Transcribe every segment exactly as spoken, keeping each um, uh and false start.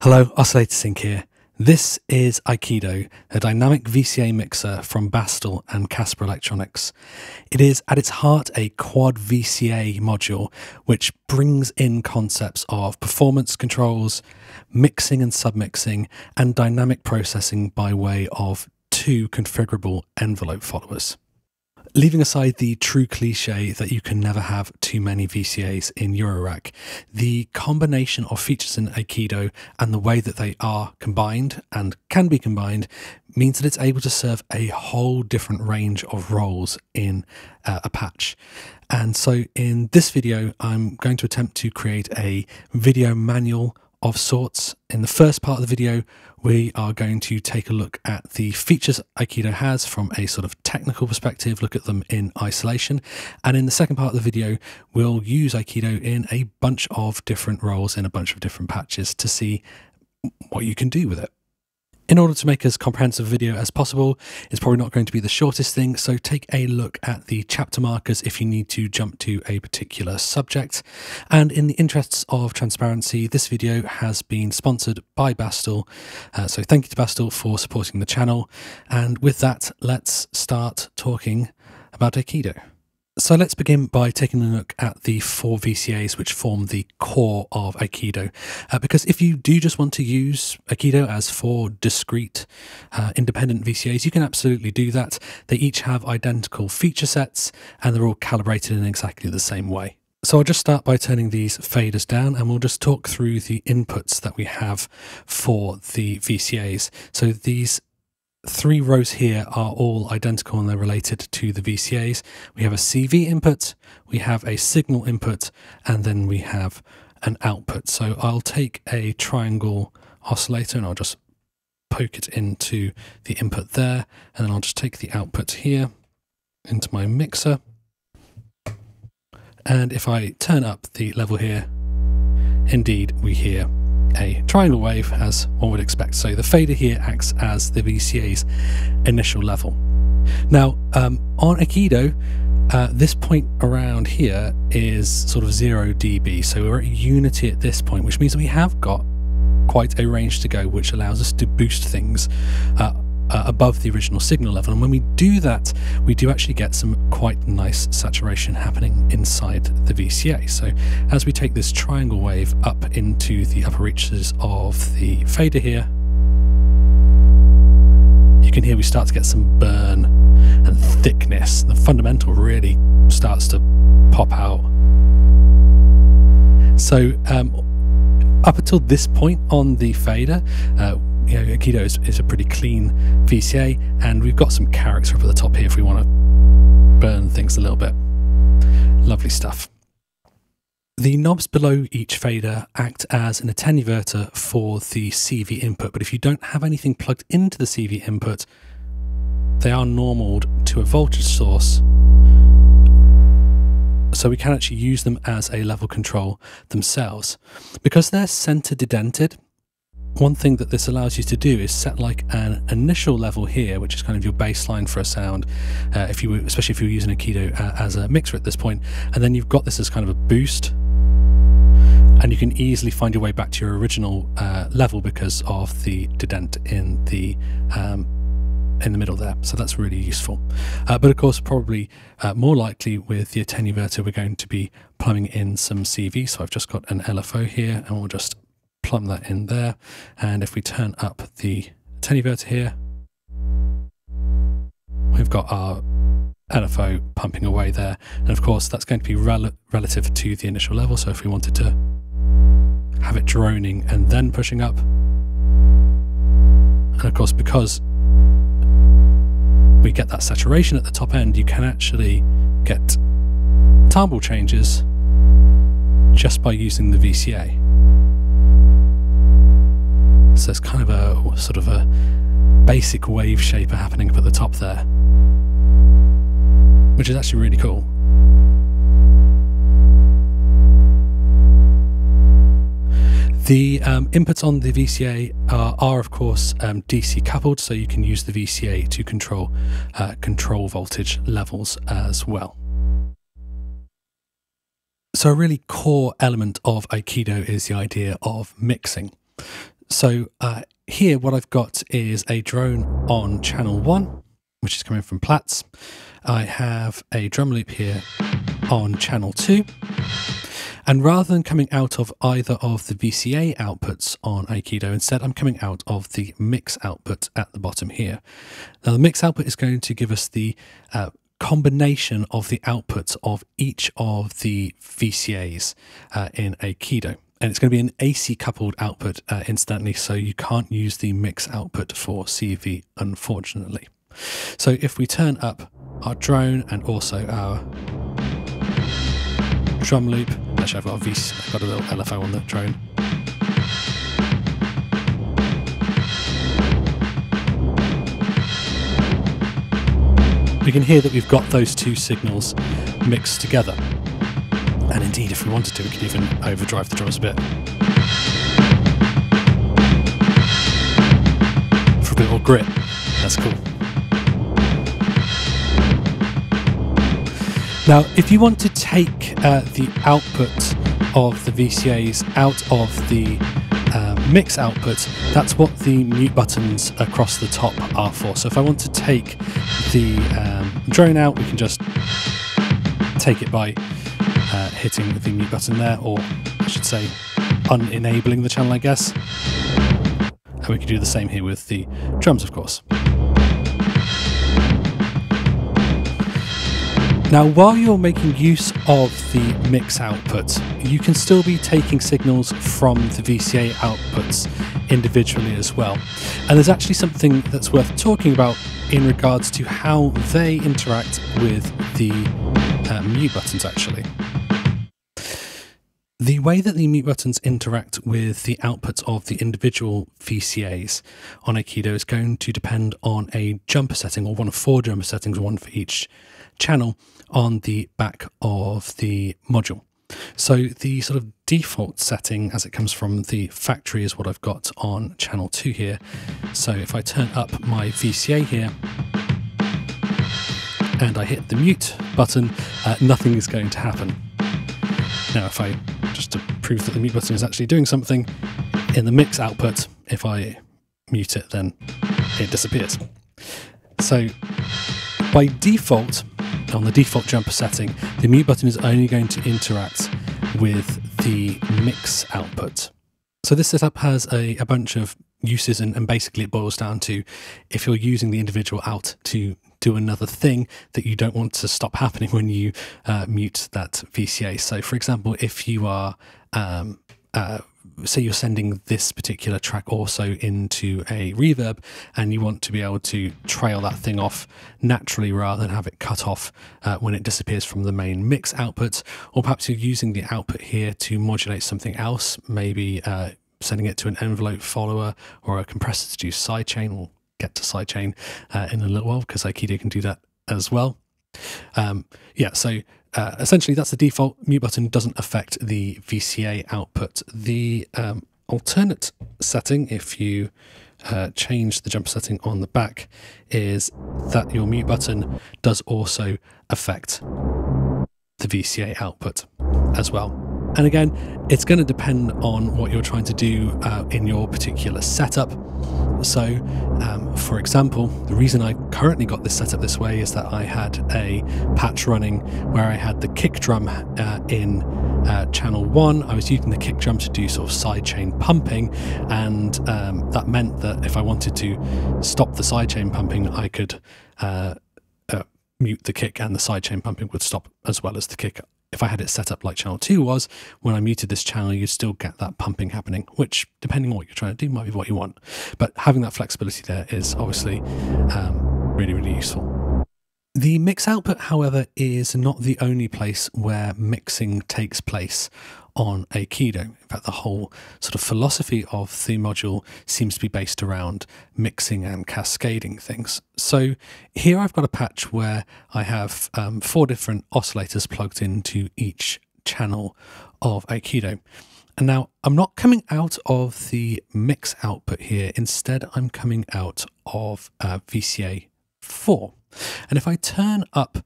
Hello, Oscillator Sink here. This is Aikido, a dynamic V C A mixer from Bastl and Casper Electronics. It is at its heart a quad V C A module which brings in concepts of performance controls, mixing and submixing, and dynamic processing by way of two configurable envelope followers. Leaving aside the true cliche that you can never have too many V C As in Eurorack, the combination of features in Aikido and the way that they are combined and can be combined means that it's able to serve a whole different range of roles in uh, a patch. And so in this video, I'm going to attempt to create a video manual of sorts. In the first part of the video, we are going to take a look at the features Aikido has from a sort of technical perspective, look at them in isolation. And in the second part of the video, we'll use Aikido in a bunch of different roles in a bunch of different patches to see what you can do with it. In order to make as comprehensive a video as possible, it's probably not going to be the shortest thing, so take a look at the chapter markers if you need to jump to a particular subject. And in the interests of transparency, this video has been sponsored by Bastl, uh, so thank you to Bastl for supporting the channel. And with that, let's start talking about Aikido. So let's begin by taking a look at the four V C As which form the core of Aikido, uh, because if you do just want to use Aikido as four discrete uh, independent V C As, you can absolutely do that. They each have identical feature sets and they're all calibrated in exactly the same way. So I'll just start by turning these faders down and we'll just talk through the inputs that we have for the V C As. So these three rows here are all identical and they're related to the V C As. We have a C V input, we have a signal input, and then we have an output. So I'll take a triangle oscillator and I'll just poke it into the input there, and then I'll just take the output here into my mixer. And if I turn up the level here, indeed we hear a triangle wave, as one would expect. So the fader here acts as the V C A's initial level. Now um, on Aikido, uh, this point around here is sort of zero D B, so we're at unity at this point, which means that we have got quite a range to go, which allows us to boost things uh, uh, above the original signal level. And when we do that, we do actually get some quite nice saturation happening inside the V C A. So as we take this triangle wave up into the upper reaches of the fader here, you can hear we start to get some burn and thickness. The fundamental really starts to pop out. So um, up until this point on the fader, uh, you know, Aikido is, is a pretty clean V C A, and we've got some character up at the top here if we want to burn things a little bit. Lovely stuff. The knobs below each fader act as an attenuverter for the C V input, but if you don't have anything plugged into the C V input, they are normaled to a voltage source, so we can actually use them as a level control themselves. Because they're center dedented, one thing that this allows you to do is set like an initial level here, which is kind of your baseline for a sound, uh, if you were, especially if you're using Aikido uh, as a mixer at this point, and then you've got this as kind of a boost, and you can easily find your way back to your original uh, level because of the dedent in the um, in the middle there. So that's really useful. Uh, but of course, probably uh, more likely with the attenuverter, we're going to be plumbing in some C V. So I've just got an L F O here, and we'll just plumb that in there, and if we turn up the attenuverter here, we've got our L F O pumping away there, and of course that's going to be rel relative to the initial level. So if we wanted to have it droning and then pushing up, and of course because we get that saturation at the top end, you can actually get timbre changes just by using the V C A. So it's kind of a sort of a basic wave shaper happening up at the top there, which is actually really cool. The um, inputs on the V C A are, are of course um, D C coupled, so you can use the V C A to control uh, control voltage levels as well. So a really core element of Aikido is the idea of mixing. So uh, here what I've got is a drone on channel one, which is coming from Platz. I have a drum loop here on channel two. And rather than coming out of either of the V C A outputs on Aikido, instead I'm coming out of the mix output at the bottom here. Now the mix output is going to give us the uh, combination of the outputs of each of the V C As uh, in Aikido. And it's going to be an A C coupled output uh, incidentally, so you can't use the mix output for C V, unfortunately. So if we turn up our drone and also our drum loop, actually I've got a, v I've got a little L F O on the drone. We can hear that we've got those two signals mixed together. And indeed, if we wanted to, we could even overdrive the drums a bit. For a bit more grit. That's cool. Now, if you want to take uh, the output of the V C As out of the uh, mix output, that's what the mute buttons across the top are for. So if I want to take the um, drone out, we can just take it by uh, hitting the mute button there, or I should say unenabling the channel, I guess. And we can do the same here with the drums, of course. Now, while you're making use of the mix output, you can still be taking signals from the V C A outputs individually as well. And there's actually something that's worth talking about in regards to how they interact with the uh, mute buttons, actually. The way that the mute buttons interact with the outputs of the individual V C As on Aikido is going to depend on a jumper setting, or one of four jumper settings, one for each channel on the back of the module. So the sort of default setting as it comes from the factory is what I've got on channel two here. So if I turn up my V C A here and I hit the mute button, uh, nothing is going to happen. Now if I, just to prove that the mute button is actually doing something, in the mix output, if I mute it, then it disappears. So by default, on the default jumper setting, the mute button is only going to interact with the mix output. So this setup has a, a bunch of uses, and, and basically it boils down to if you're using the individual out to do another thing that you don't want to stop happening when you uh, mute that V C A. So for example, if you are, um, uh, say you're sending this particular track also into a reverb and you want to be able to trail that thing off naturally rather than have it cut off uh, when it disappears from the main mix output, or perhaps you're using the output here to modulate something else, maybe uh, sending it to an envelope follower or a compressor to do sidechain. We'll get to sidechain uh, in a little while because Aikido can do that as well. Um, yeah, so uh, essentially that's the default. Mute button doesn't affect the V C A output. The um, alternate setting, if you uh, change the jump setting on the back, is that your mute button does also affect the V C A output as well. And again, it's going to depend on what you're trying to do uh, in your particular setup. So, um, for example, the reason I currently got this set up this way is that I had a patch running where I had the kick drum uh, in uh, channel one. I was using the kick drum to do sort of sidechain pumping, and um, that meant that if I wanted to stop the sidechain pumping, I could uh, uh, mute the kick and the sidechain pumping would stop, as well as the kick. If I had it set up like channel two was, when I muted this channel, you'd still get that pumping happening, which, depending on what you're trying to do, might be what you want. But having that flexibility there is obviously um, really, really useful. The mix output, however, is not the only place where mixing takes place on Aikido. In fact, the whole sort of philosophy of the module seems to be based around mixing and cascading things. So here I've got a patch where I have um, four different oscillators plugged into each channel of Aikido. And now I'm not coming out of the mix output here. Instead, I'm coming out of uh, V C A four. And if I turn up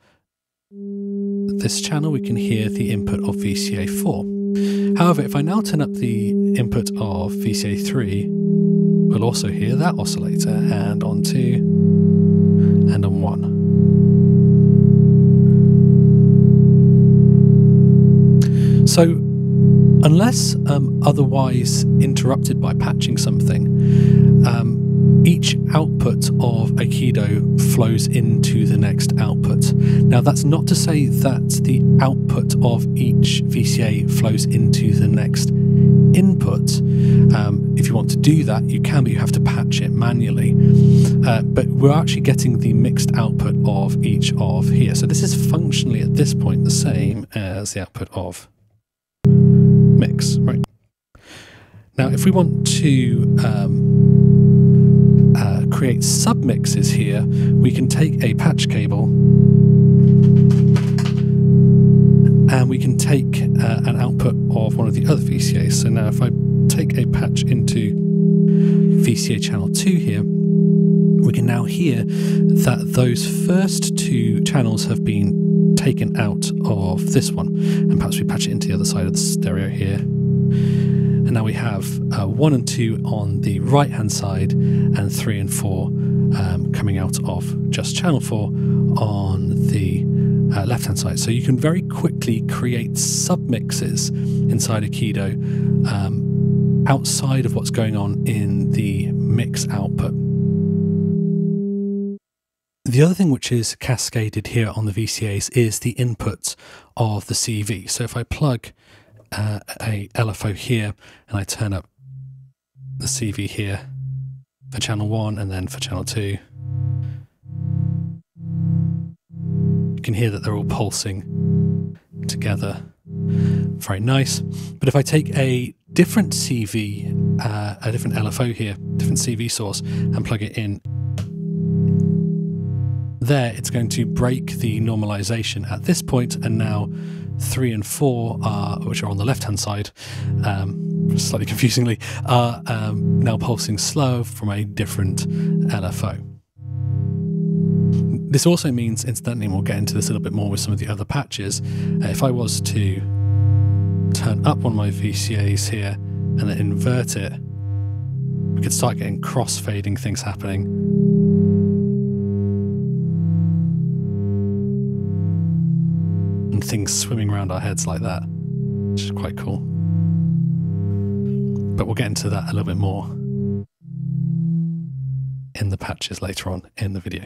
this channel, we can hear the input of V C A four. However, if I now turn up the input of V C A three, we'll also hear that oscillator, and on two, and on one. So unless um, otherwise interrupted by patching something, um, each output of Aikido flows into the next output. Now, that's not to say that the output of each V C A flows into the next input. Um, if you want to do that, you can, but you have to patch it manually. Uh, but we're actually getting the mixed output of each of here. So this is functionally at this point the same as the output of mix, right? Now, if we want to um, Uh, create submixes here, we can take a patch cable and we can take uh, an output of one of the other V C As. So now if I take a patch into V C A channel two here, we can now hear that those first two channels have been taken out of this one, and perhaps we patch it into the other side of the stereo here. And now we have uh, one and two on the right hand side, and three and four um, coming out of just channel four on the uh, left hand side. So you can very quickly create submixes inside Aikido um, outside of what's going on in the mix output. The other thing which is cascaded here on the V C As is the input of the C V. So if I plug Uh, a L F O here, and I turn up the C V here for channel one and then for channel two. You can hear that they're all pulsing together. Very nice. But if I take a different C V, uh, a different L F O here, different C V source, and plug it in there, it's going to break the normalization at this point, and now three and four, are, which are on the left-hand side, um, slightly confusingly, are um, now pulsing slow from a different L F O. This also means, incidentally, and we'll get into this a little bit more with some of the other patches, uh, if I was to turn up one of my V C As here and then invert it, we could start getting cross-fading things happening. Things swimming around our heads like that, which is quite cool. But we'll get into that a little bit more in the patches later on in the video.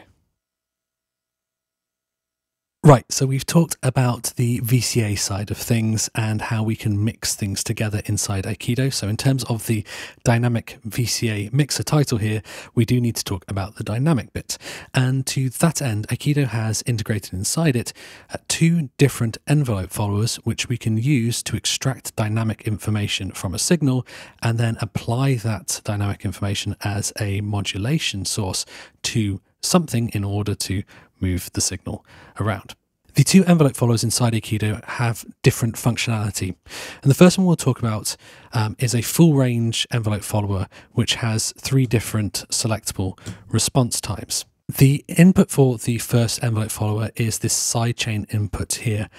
Right, so we've talked about the V C A side of things and how we can mix things together inside Aikido. So in terms of the dynamic V C A mixer title here, we do need to talk about the dynamic bit. And to that end, Aikido has integrated inside it uh, two different envelope followers, which we can use to extract dynamic information from a signal and then apply that dynamic information as a modulation source to something in order to move the signal around. The two envelope followers inside Aikido have different functionality. And the first one we'll talk about um, is a full range envelope follower, which has three different selectable response types. The input for the first envelope follower is this sidechain input here.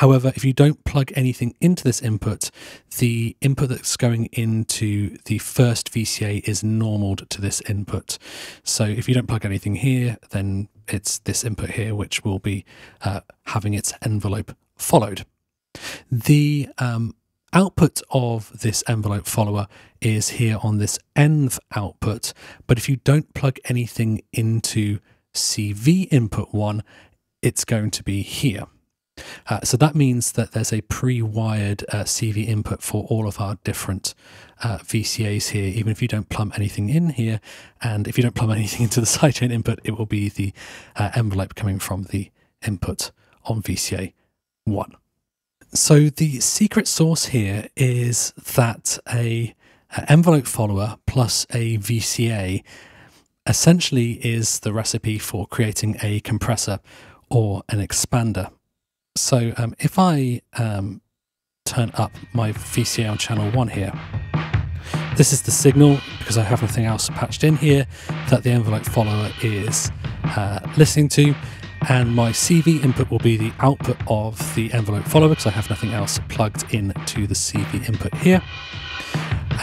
However, if you don't plug anything into this input, the input that's going into the first V C A is normaled to this input. So if you don't plug anything here, then it's this input here which will be uh, having its envelope followed. The um, output of this envelope follower is here on this env output, but if you don't plug anything into C V input one, it's going to be here. Uh, so that means that there's a pre-wired uh, C V input for all of our different uh, V C As here, even if you don't plumb anything in here, and if you don't plumb anything into the sidechain input, it will be the uh, envelope coming from the input on V C A one. So the secret sauce here is that a, a envelope follower plus a V C A essentially is the recipe for creating a compressor or an expander. So um, if I um, turn up my V C A on channel one here, this is the signal, because I have nothing else patched in here, that the envelope follower is uh, listening to, and my C V input will be the output of the envelope follower, because I have nothing else plugged in to the C V input here.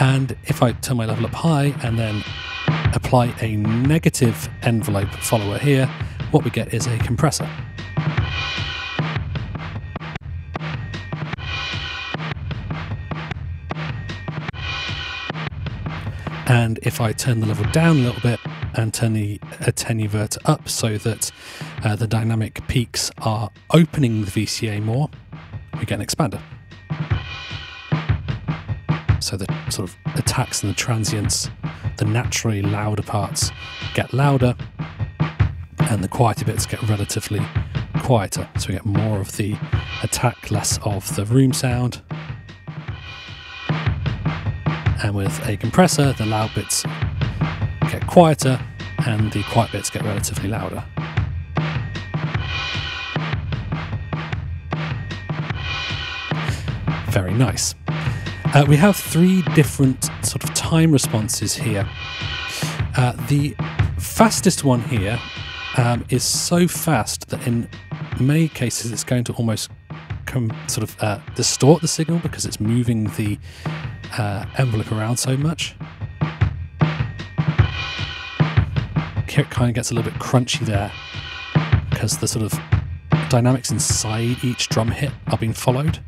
And if I turn my level up high and then apply a negative envelope follower here, what we get is a compressor. And if I turn the level down a little bit and turn the attenuverter up so that uh, the dynamic peaks are opening the V C A more, we get an expander. So the sort of attacks and the transients, the naturally louder parts get louder and the quieter bits get relatively quieter. So we get more of the attack, less of the room sound. And with a compressor, the loud bits get quieter and the quiet bits get relatively louder. Very nice. Uh, we have three different sort of time responses here. Uh, the fastest one here um, is so fast that in many cases it's going to almost come sort of uh, distort the signal because it's moving the Uh, envelope around so much. It kind of gets a little bit crunchy there because the sort of dynamics inside each drum hit are being followed.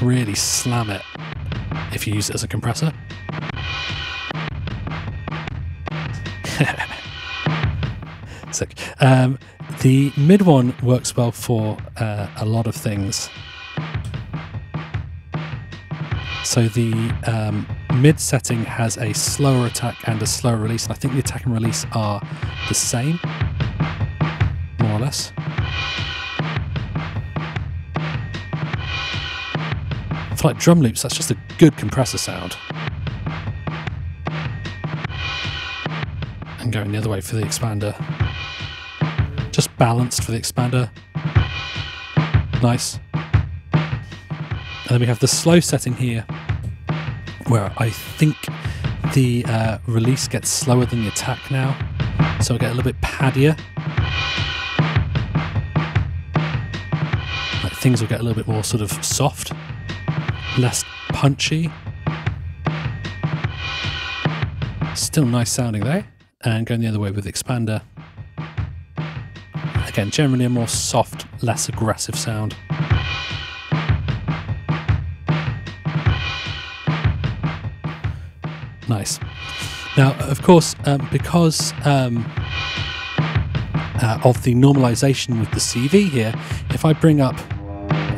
Really slam it if you use it as a compressor. Sick. Um, The mid one works well for uh, a lot of things. So the um, mid setting has a slower attack and a slower release. And I think the attack and release are the same, more or less. For like drum loops, that's just a good compressor sound. And going the other way for the expander. Just balanced for the expander. Nice. And then we have the slow setting here, where I think the uh, release gets slower than the attack now. So I get a little bit paddier. Like things will get a little bit more sort of soft, less punchy. Still nice sounding though. And going the other way with the expander. Again, generally a more soft, less aggressive sound. Nice. Now, of course, um, because um, uh, of the normalization with the C V here, if I bring up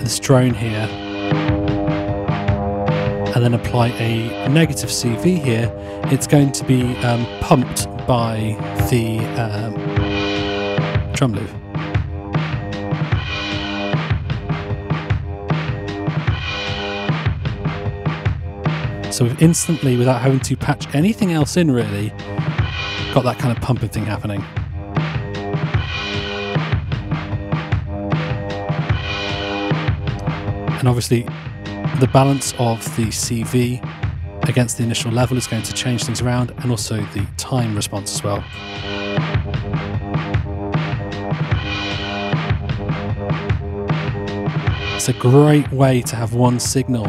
this drone here and then apply a negative C V here, it's going to be um, pumped by the um, drum loop. So we've instantly, without having to patch anything else in really, got that kind of pumping thing happening. And obviously the balance of the C V against the initial level is going to change things around, and also the time response as well. It's a great way to have one signal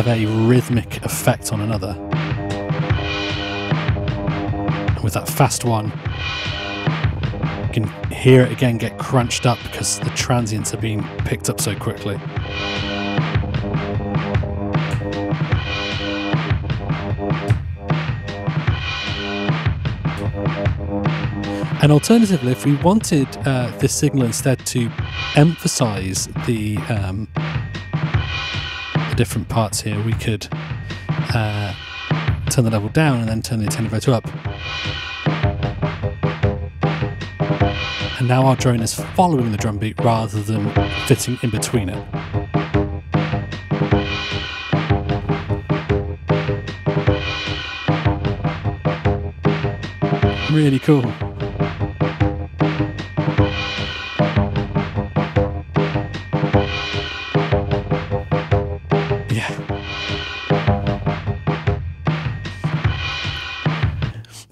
have a rhythmic effect on another. And with that fast one, you can hear it again get crunched up because the transients are being picked up so quickly. And alternatively, if we wanted uh, this signal instead to emphasize the um, different parts here, we could uh, turn the level down and then turn the attenuator up. And now our drone is following the drum beat rather than fitting in between it. Really cool.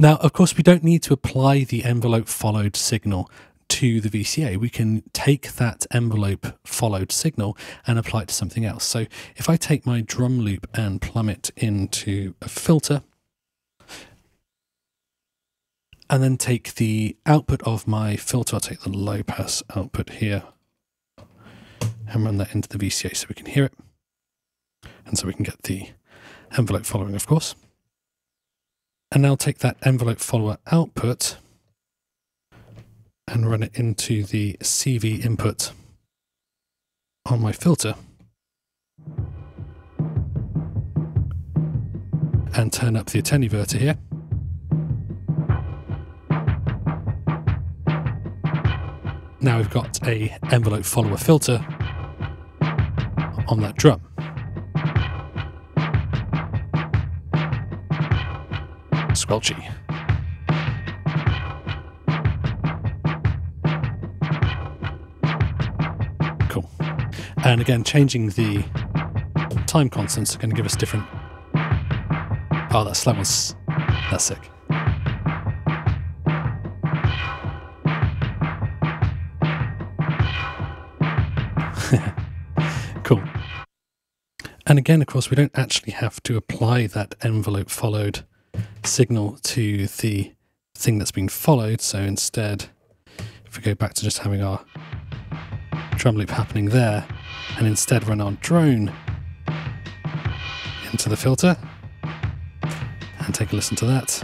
Now, of course, we don't need to apply the envelope followed signal to the V C A, we can take that envelope followed signal and apply it to something else. So if I take my drum loop and plumb it into a filter, and then take the output of my filter, I'll take the low pass output here, and run that into the V C A so we can hear it. And so we can get the envelope following, of course. And now take that envelope follower output and run it into the C V input on my filter and turn up the attenuverter here. Now we've got a envelope follower filter on that drum. Squelchy. Cool. And again, changing the time constants are going to give us different... Oh, that slab was... That's sick. Cool. And again, of course, we don't actually have to apply that envelope followed signal to the thing that's been followed. So instead, if we go back to just having our drum loop happening there, and instead run our drone into the filter and take a listen to that.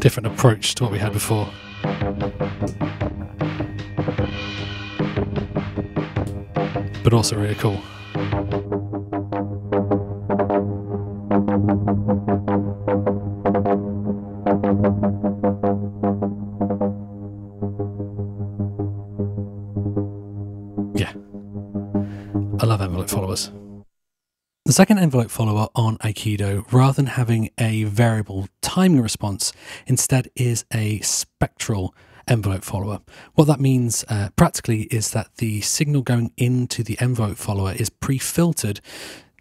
Different approach to what we had before. But also really cool. Yeah. I love envelope followers. The second envelope follower on Aikido, rather than having a variable timing response, instead is a spectral envelope follower. What that means uh, practically is that the signal going into the envelope follower is pre-filtered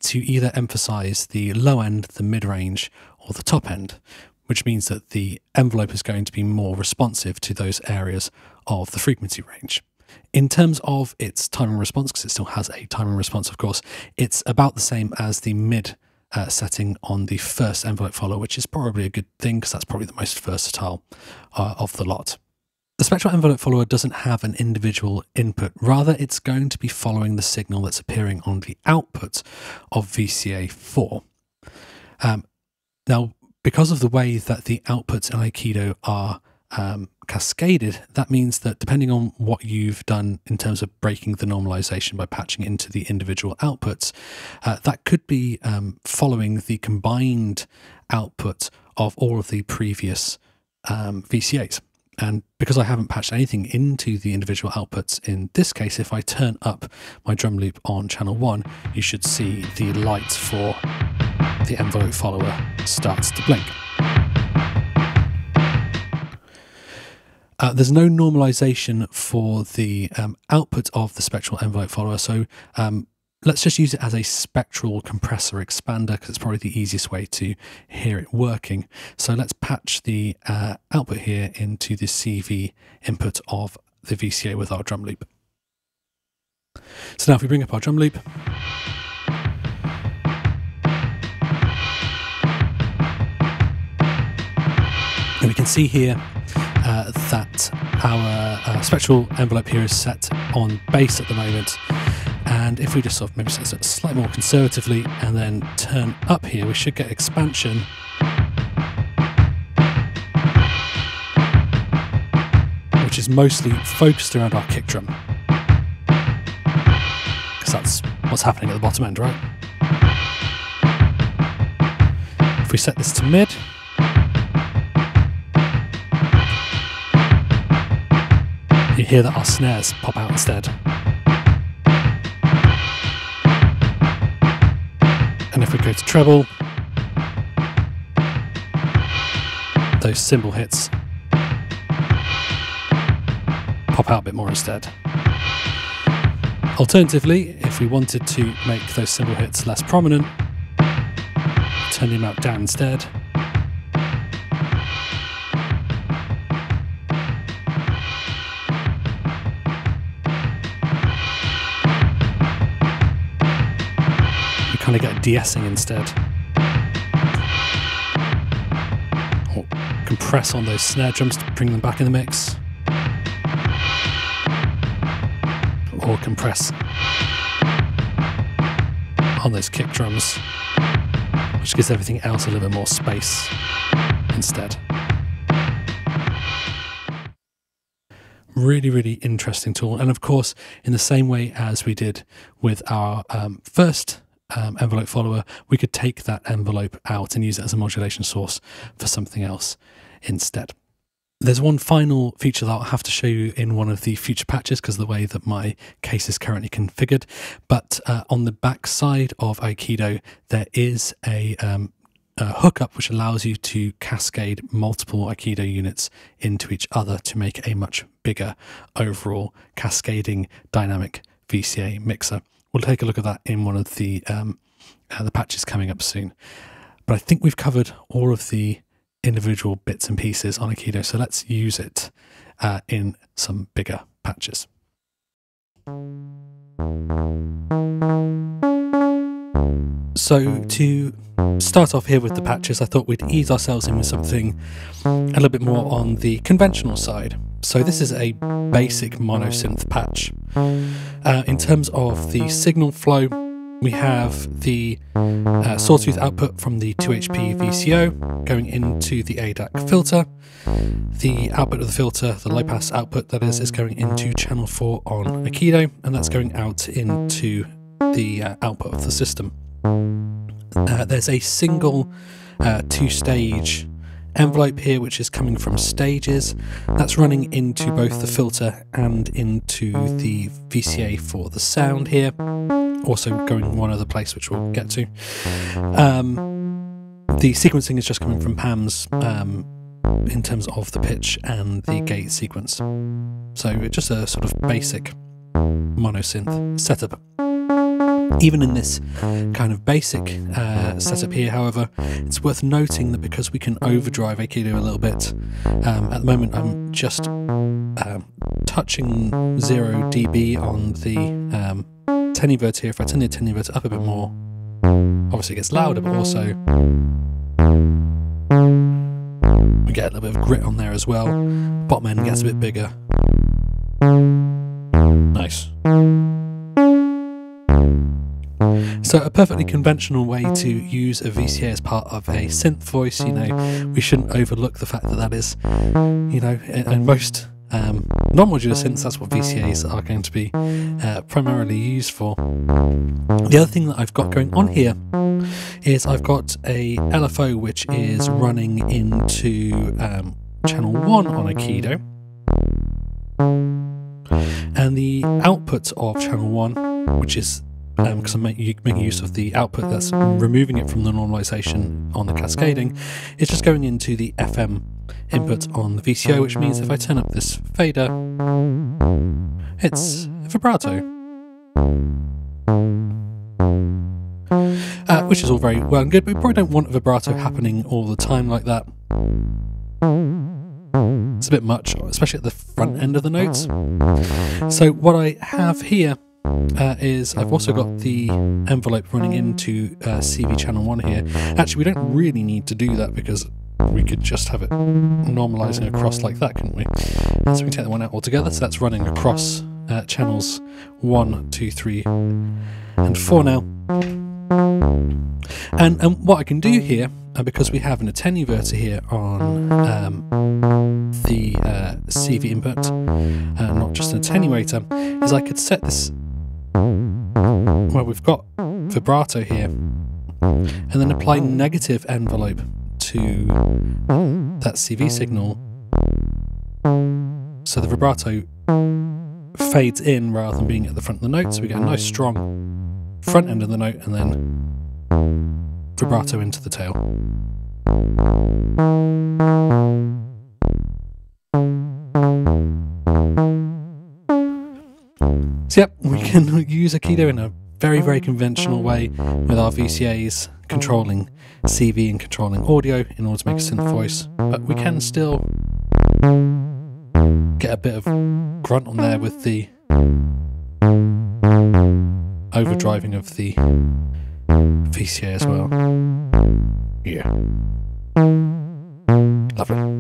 to either emphasize the low end, the mid-range, or the top end, which means that the envelope is going to be more responsive to those areas of the frequency range. In terms of its time and response, because it still has a time and response, of course, it's about the same as the mid uh, setting on the first envelope follower, which is probably a good thing because that's probably the most versatile uh, of the lot. The spectral envelope follower doesn't have an individual input. Rather, it's going to be following the signal that's appearing on the output of V C A four. Um, now, because of the way that the outputs in Aikido are Um, cascaded, that means that depending on what you've done in terms of breaking the normalization by patching into the individual outputs, uh, that could be um, following the combined output of all of the previous um, V C As. And because I haven't patched anything into the individual outputs in this case, if I turn up my drum loop on channel one, you should see the light for the envelope follower starts to blink. Uh, there's no normalization for the um, output of the spectral envelope follower, so um, let's just use it as a spectral compressor expander because it's probably the easiest way to hear it working. So let's patch the uh, output here into the C V input of the V C A with our drum loop. So now if we bring up our drum loop, and we can see here Uh, that our uh, spectral envelope here is set on bass at the moment, and if we just sort of maybe set it slightly more conservatively and then turn up here, we should get expansion which is mostly focused around our kick drum because that's what's happening at the bottom end, right? If we set this to mid, you hear that our snares pop out instead. And if we go to treble, those cymbal hits pop out a bit more instead. Alternatively, if we wanted to make those cymbal hits less prominent, turn the amount down instead. We kind of get de-essing instead. Or compress on those snare drums to bring them back in the mix. Or compress on those kick drums, which gives everything else a little bit more space instead. Really, really interesting tool. And of course, in the same way as we did with our um, first um, envelope follower, we could take that envelope out and use it as a modulation source for something else instead. There's one final feature that I'll have to show you in one of the future patches because of the way that my case is currently configured. But uh, on the back side of Aikido, there is a, um, a hookup which allows you to cascade multiple Aikido units into each other to make a much bigger overall cascading dynamic V C A mixer. We'll take a look at that in one of the, um, uh, the patches coming up soon. But I think we've covered all of the individual bits and pieces on Aikido, so let's use it uh, in some bigger patches. So to start off here with the patches, I thought we'd ease ourselves in with something a little bit more on the conventional side. So this is a basic monosynth patch. Uh, in terms of the signal flow, we have the uh, sawtooth output from the two H P V C O going into the adac filter. The output of the filter, the low pass output that is, is going into channel four on Aikido, and that's going out into the uh, output of the system. Uh, there's a single uh, two-stage envelope here which is coming from Stages. That's running into both the filter and into the V C A for the sound here. Also going one other place, which we'll get to. Um, the sequencing is just coming from Pam's um, in terms of the pitch and the gate sequence. So it's just a sort of basic monosynth setup. Even in this kind of basic uh, setup here, however, it's worth noting that because we can overdrive Aikido a little bit, um, at the moment I'm just uh, touching zero D B on the um, ten invert here. If I turn the ten invert up a bit more, obviously it gets louder, but also we get a little bit of grit on there as well. Bottom end gets a bit bigger. Nice. So a perfectly conventional way to use a V C A as part of a synth voice. You know, we shouldn't overlook the fact that that is, you know, in, in most um, non-modular synths, that's what V C As are going to be uh, primarily used for. The other thing that I've got going on here is I've got a L F O which is running into um, channel one on Aikido, and the output of channel one, which is because um, I'm making use of the output that's removing it from the normalization on the cascading, it's just going into the F M input on the V C O, which means if I turn up this fader, it's vibrato, uh, which is all very well and good, but we probably don't want vibrato happening all the time like that. It's a bit much, especially at the front end of the notes. So what I have here Uh, is I've also got the envelope running into uh, C V channel one here. Actually, we don't really need to do that because we could just have it normalizing across like that, couldn't we? So we can take that one out altogether. So that's running across uh, channels one, two, three, and four now. And, and what I can do here, and because we have an attenuverter here on um, the uh, C V input, uh, not just an attenuator, is I could set this. Well, we've got vibrato here, and then apply negative envelope to that C V signal, so the vibrato fades in rather than being at the front of the note, so we get a nice strong front end of the note and then vibrato into the tail. So yep, we can use Aikido in a very, very conventional way with our V C As controlling C V and controlling audio in order to make a synth voice, but we can still get a bit of grunt on there with the overdriving of the V C A as well. Yeah. Lovely.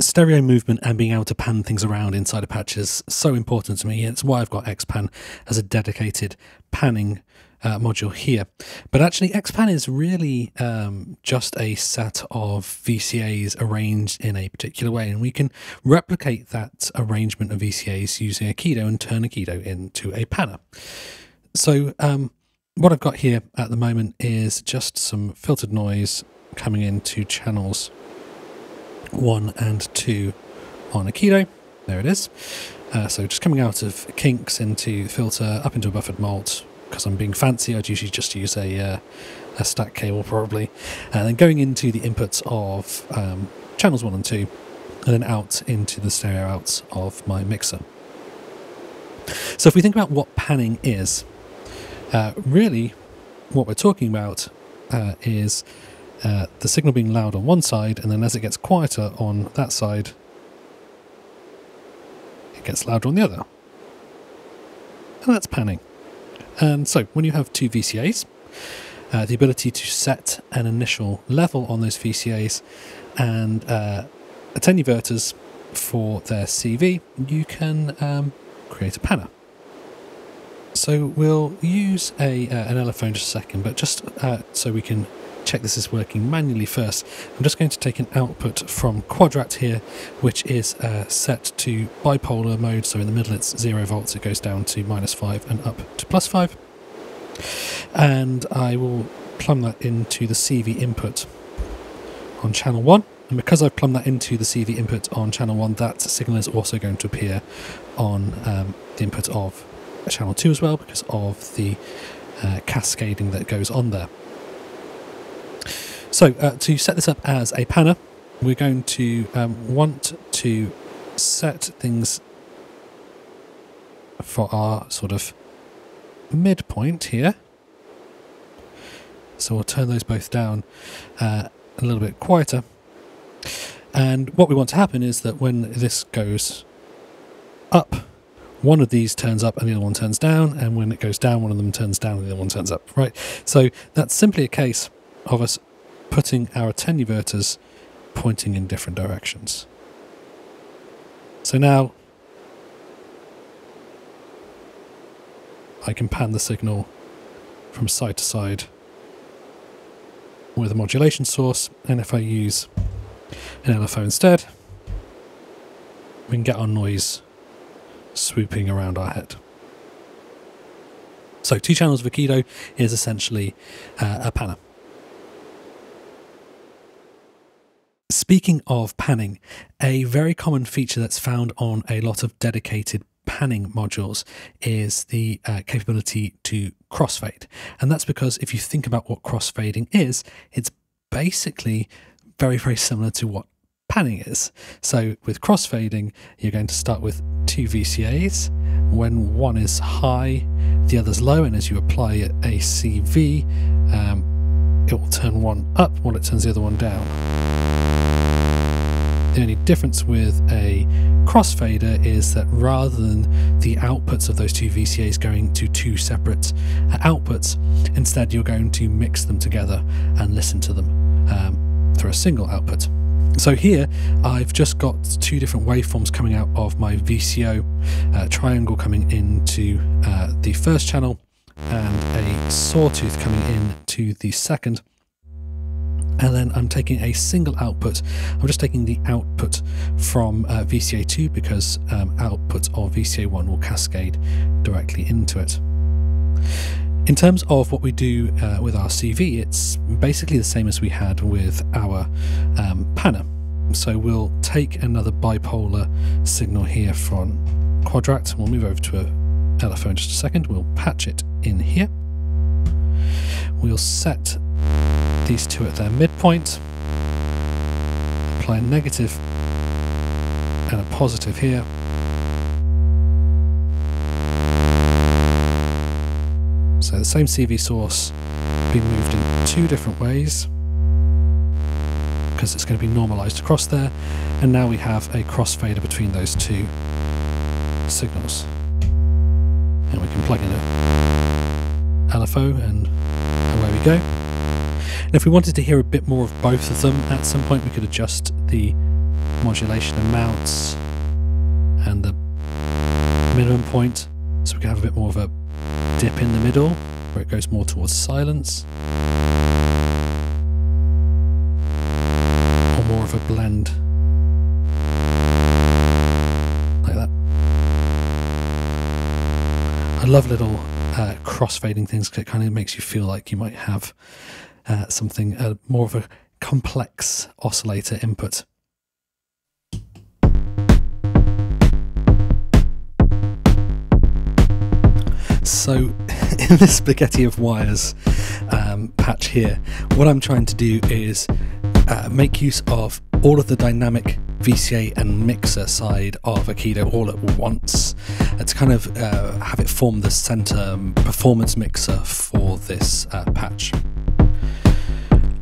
Stereo movement and being able to pan things around inside a patch is so important to me. It's why I've got XPan as a dedicated panning uh, module here. But actually, XPan is really um, just a set of V C As arranged in a particular way, and we can replicate that arrangement of V C As using Aikido and turn Aikido into a panner. So um, what I've got here at the moment is just some filtered noise coming into channels one and two on Aikido. There it is. Uh, so just coming out of Kinks into filter, up into a buffered mult. Because I'm being fancy, I'd usually just use a, uh, a stack cable probably. And then going into the inputs of um, channels one and two, and then out into the stereo outs of my mixer. So if we think about what panning is, uh, really what we're talking about uh, is Uh, the signal being loud on one side, and then as it gets quieter on that side, it gets louder on the other. And that's panning. And so when you have two V C As, uh, the ability to set an initial level on those V C As and uh, attenuverters for their C V, you can um, create a panner. So we'll use a, uh, an L F O in just a second, but just uh, so we can check this is working manually first, I'm just going to take an output from Quadrat here, which is uh, set to bipolar mode, so in the middle it's zero volts, it goes down to minus five and up to plus five, and I will plumb that into the C V input on channel one, and because I've plumbed that into the C V input on channel one, that signal is also going to appear on um, the input of channel two as well, because of the uh, cascading that goes on there. So uh, to set this up as a panner, we're going to um, want to set things for our sort of midpoint here. So we'll turn those both down uh, a little bit quieter. And what we want to happen is that when this goes up, one of these turns up and the other one turns down, and when it goes down, one of them turns down and the other one turns up, right? So that's simply a case of us putting our attenuverters pointing in different directions. So now I can pan the signal from side to side with a modulation source, and if I use an L F O instead, we can get our noise swooping around our head. So two channels of Aikido is essentially uh, a panner. Speaking of panning, a very common feature that's found on a lot of dedicated panning modules is the uh, capability to crossfade. And that's because if you think about what crossfading is, it's basically very, very similar to what panning is. So with crossfading, you're going to start with two V C As. When one is high, the other's low, and as you apply a C V, um, it will turn one up while it turns the other one down. The only difference with a crossfader is that rather than the outputs of those two V C As going to two separate outputs, instead you're going to mix them together and listen to them um, through a single output. So here I've just got two different waveforms coming out of my V C O, uh, triangle coming into uh, the first channel and a sawtooth coming in to the second. And then I'm taking a single output. I'm just taking the output from uh, V C A two because um, output of V C A one will cascade directly into it. In terms of what we do uh, with our C V, it's basically the same as we had with our um, panner. So we'll take another bipolar signal here from Quadrat. We'll move over to a L F O in just a second. We'll patch it in here. we'll set these two at their midpoint, apply a negative and a positive here. So the same C V source being moved in two different ways, because it's going to be normalized across there, and now we have a crossfader between those two signals. And we can plug in an L F O and away we go. And if we wanted to hear a bit more of both of them at some point, we could adjust the modulation amounts and the minimum point, so we can have a bit more of a dip in the middle where it goes more towards silence, more of a blend, like that. I love little uh, cross-fading things, because it kind of makes you feel like you might have uh, something uh, more of a complex oscillator input. So in this spaghetti of wires um, patch here, what I'm trying to do is Uh, make use of all of the dynamic V C A and mixer side of Aikido all at once uh, to kind of uh, have it form the center performance mixer for this uh, patch.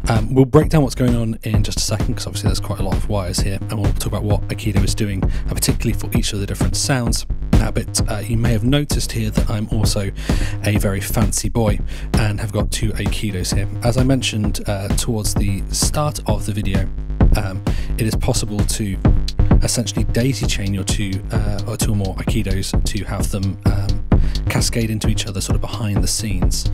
Um, we'll break down what's going on in just a second, because obviously there's quite a lot of wires here, and we'll talk about what Aikido is doing, uh, particularly for each of the different sounds. Uh, but uh, you may have noticed here that I'm also a very fancy boy and have got two Aikidos here. As I mentioned uh, towards the start of the video, um, it is possible to essentially daisy chain your two uh, or two or more Aikidos to have them um, cascade into each other sort of behind the scenes.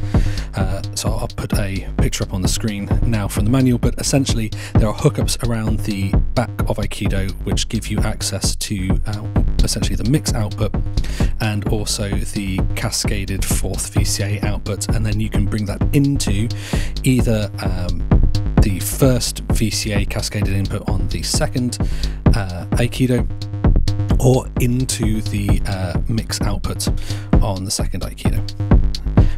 Uh, so I'll put a picture up on the screen now from the manual, but essentially there are hookups around the back of Aikido which give you access to uh, essentially the mix output and also the cascaded fourth V C A output, and then you can bring that into either um, the first V C A cascaded input on the second uh, Aikido, or into the uh, mix output on the second Aikido.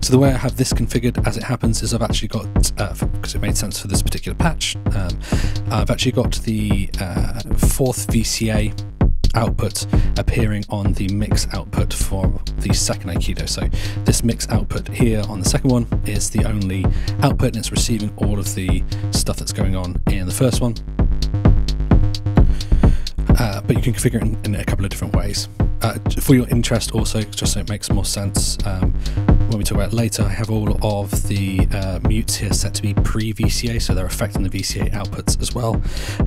So the way I have this configured, as it happens, is I've actually got, because uh, it made sense for this particular patch, um, I've actually got the uh, fourth V C A output appearing on the mix output for the second Aikido. So this mix output here on the second one is the only output, and it's receiving all of the stuff that's going on in the first one. Uh, but you can configure it in, in a couple of different ways. Uh, for your interest also, just so it makes more sense, um, when we talk about it later, I have all of the uh, mutes here set to be pre-V C A, so they're affecting the V C A outputs as well,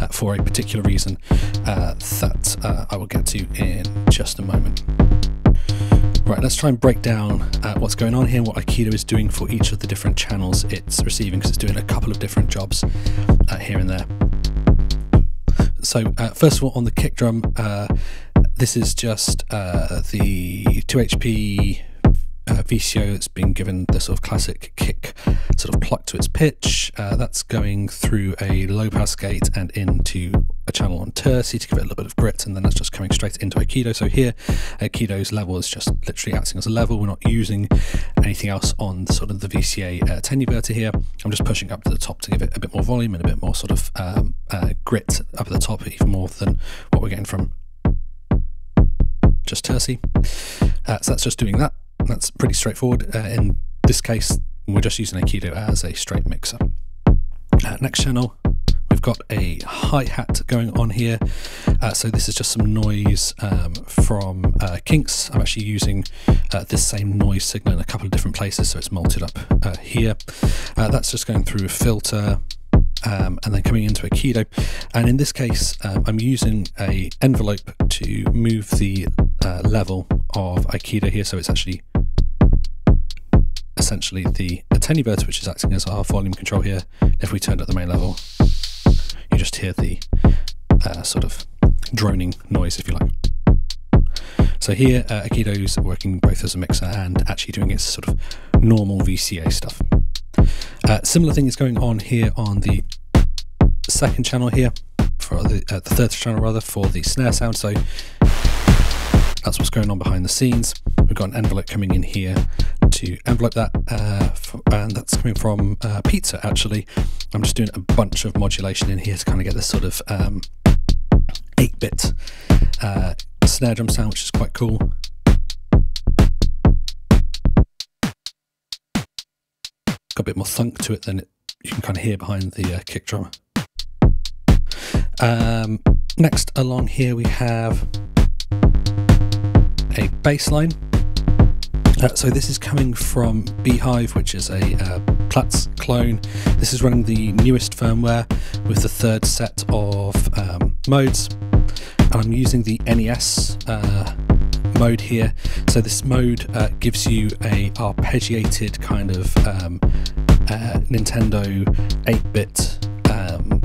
uh, for a particular reason uh, that uh, I will get to in just a moment. Right, let's try and break down uh, what's going on here, what Aikido is doing for each of the different channels it's receiving, because it's doing a couple of different jobs uh, here and there. So uh, first of all, on the kick drum, uh, this is just uh, the two H P uh, V C O that's been given the sort of classic kick sort of pluck to its pitch. Uh, that's going through a low pass gate and into a channel on Tyrsi to give it a little bit of grit, and then that's just coming straight into Aikido. So here, Aikido's level is just literally acting as a level. We're not using anything else on the, sort of the V C A uh, attenuator here. I'm just pushing up to the top to give it a bit more volume and a bit more sort of um, uh, grit up at the top, even more than what we're getting from just Tyrsi. Uh, so that's just doing that. That's pretty straightforward. Uh, in this case, we're just using Aikido as a straight mixer. Uh, next channel, we've got a hi-hat going on here, uh, so this is just some noise um, from uh, Kinks. I'm actually using uh, this same noise signal in a couple of different places, so it's multed up uh, here. Uh, that's just going through a filter um, and then coming into Aikido, and in this case um, I'm using a envelope to move the uh, level of Aikido here, so it's actually essentially the attenuverter which is acting as our volume control here. If we turned up the main level, you just hear the uh, sort of droning noise, if you like. So here uh, Aikido's working both as a mixer and actually doing its sort of normal V C A stuff. Uh, similar thing is going on here on the second channel here, for the, uh, the third channel rather, for the snare sound. So that's what's going on behind the scenes. We've got an envelope coming in here to envelope that, uh, for, and that's coming from uh, pizza actually. I'm just doing a bunch of modulation in here to kind of get this sort of um, eight bit uh, snare drum sound, which is quite cool. Got a bit more thunk to it than it, you can kind of hear behind the uh, kick drum. Um, next along here we have a bass line. Uh, so this is coming from Beehive, which is a uh, Platz clone. This is running the newest firmware with the third set of um, modes. And I'm using the N E S uh, mode here. So this mode uh, gives you a arpeggiated kind of um, uh, Nintendo eight bit um,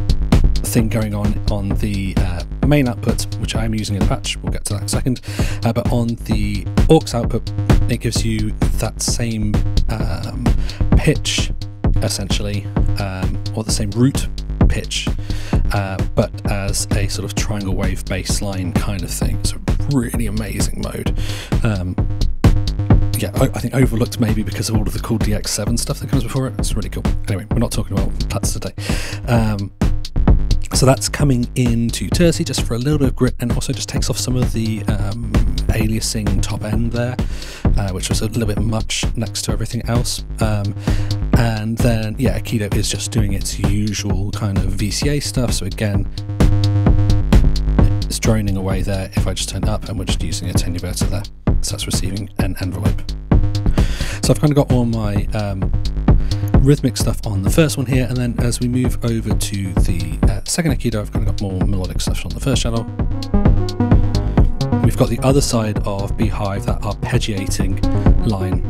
thing going on on the uh, main output, which I am using in a patch, we'll get to that in a second, uh, but on the aux output it gives you that same um, pitch essentially, um, or the same root pitch, uh, but as a sort of triangle wave bass line kind of thing. It's a really amazing mode. Um, yeah, I, I think overlooked maybe because of all of the cool D X seven stuff that comes before it. It's really cool. Anyway, we're not talking about Platz today. Um, So that's coming into Tyrsi just for a little bit of grit, and also just takes off some of the um, aliasing top end there, uh, which was a little bit much next to everything else. Um, and then, yeah, Aikido is just doing its usual kind of V C A stuff. So again, it's droning away there if I just turn it up, and we're just using a attenuator there. So that's receiving an envelope. So I've kind of got all my um, rhythmic stuff on the first one here, and then as we move over to the uh, second Aikido, I've kind of got more melodic stuff on the first channel. We've got the other side of Beehive, that arpeggiating line.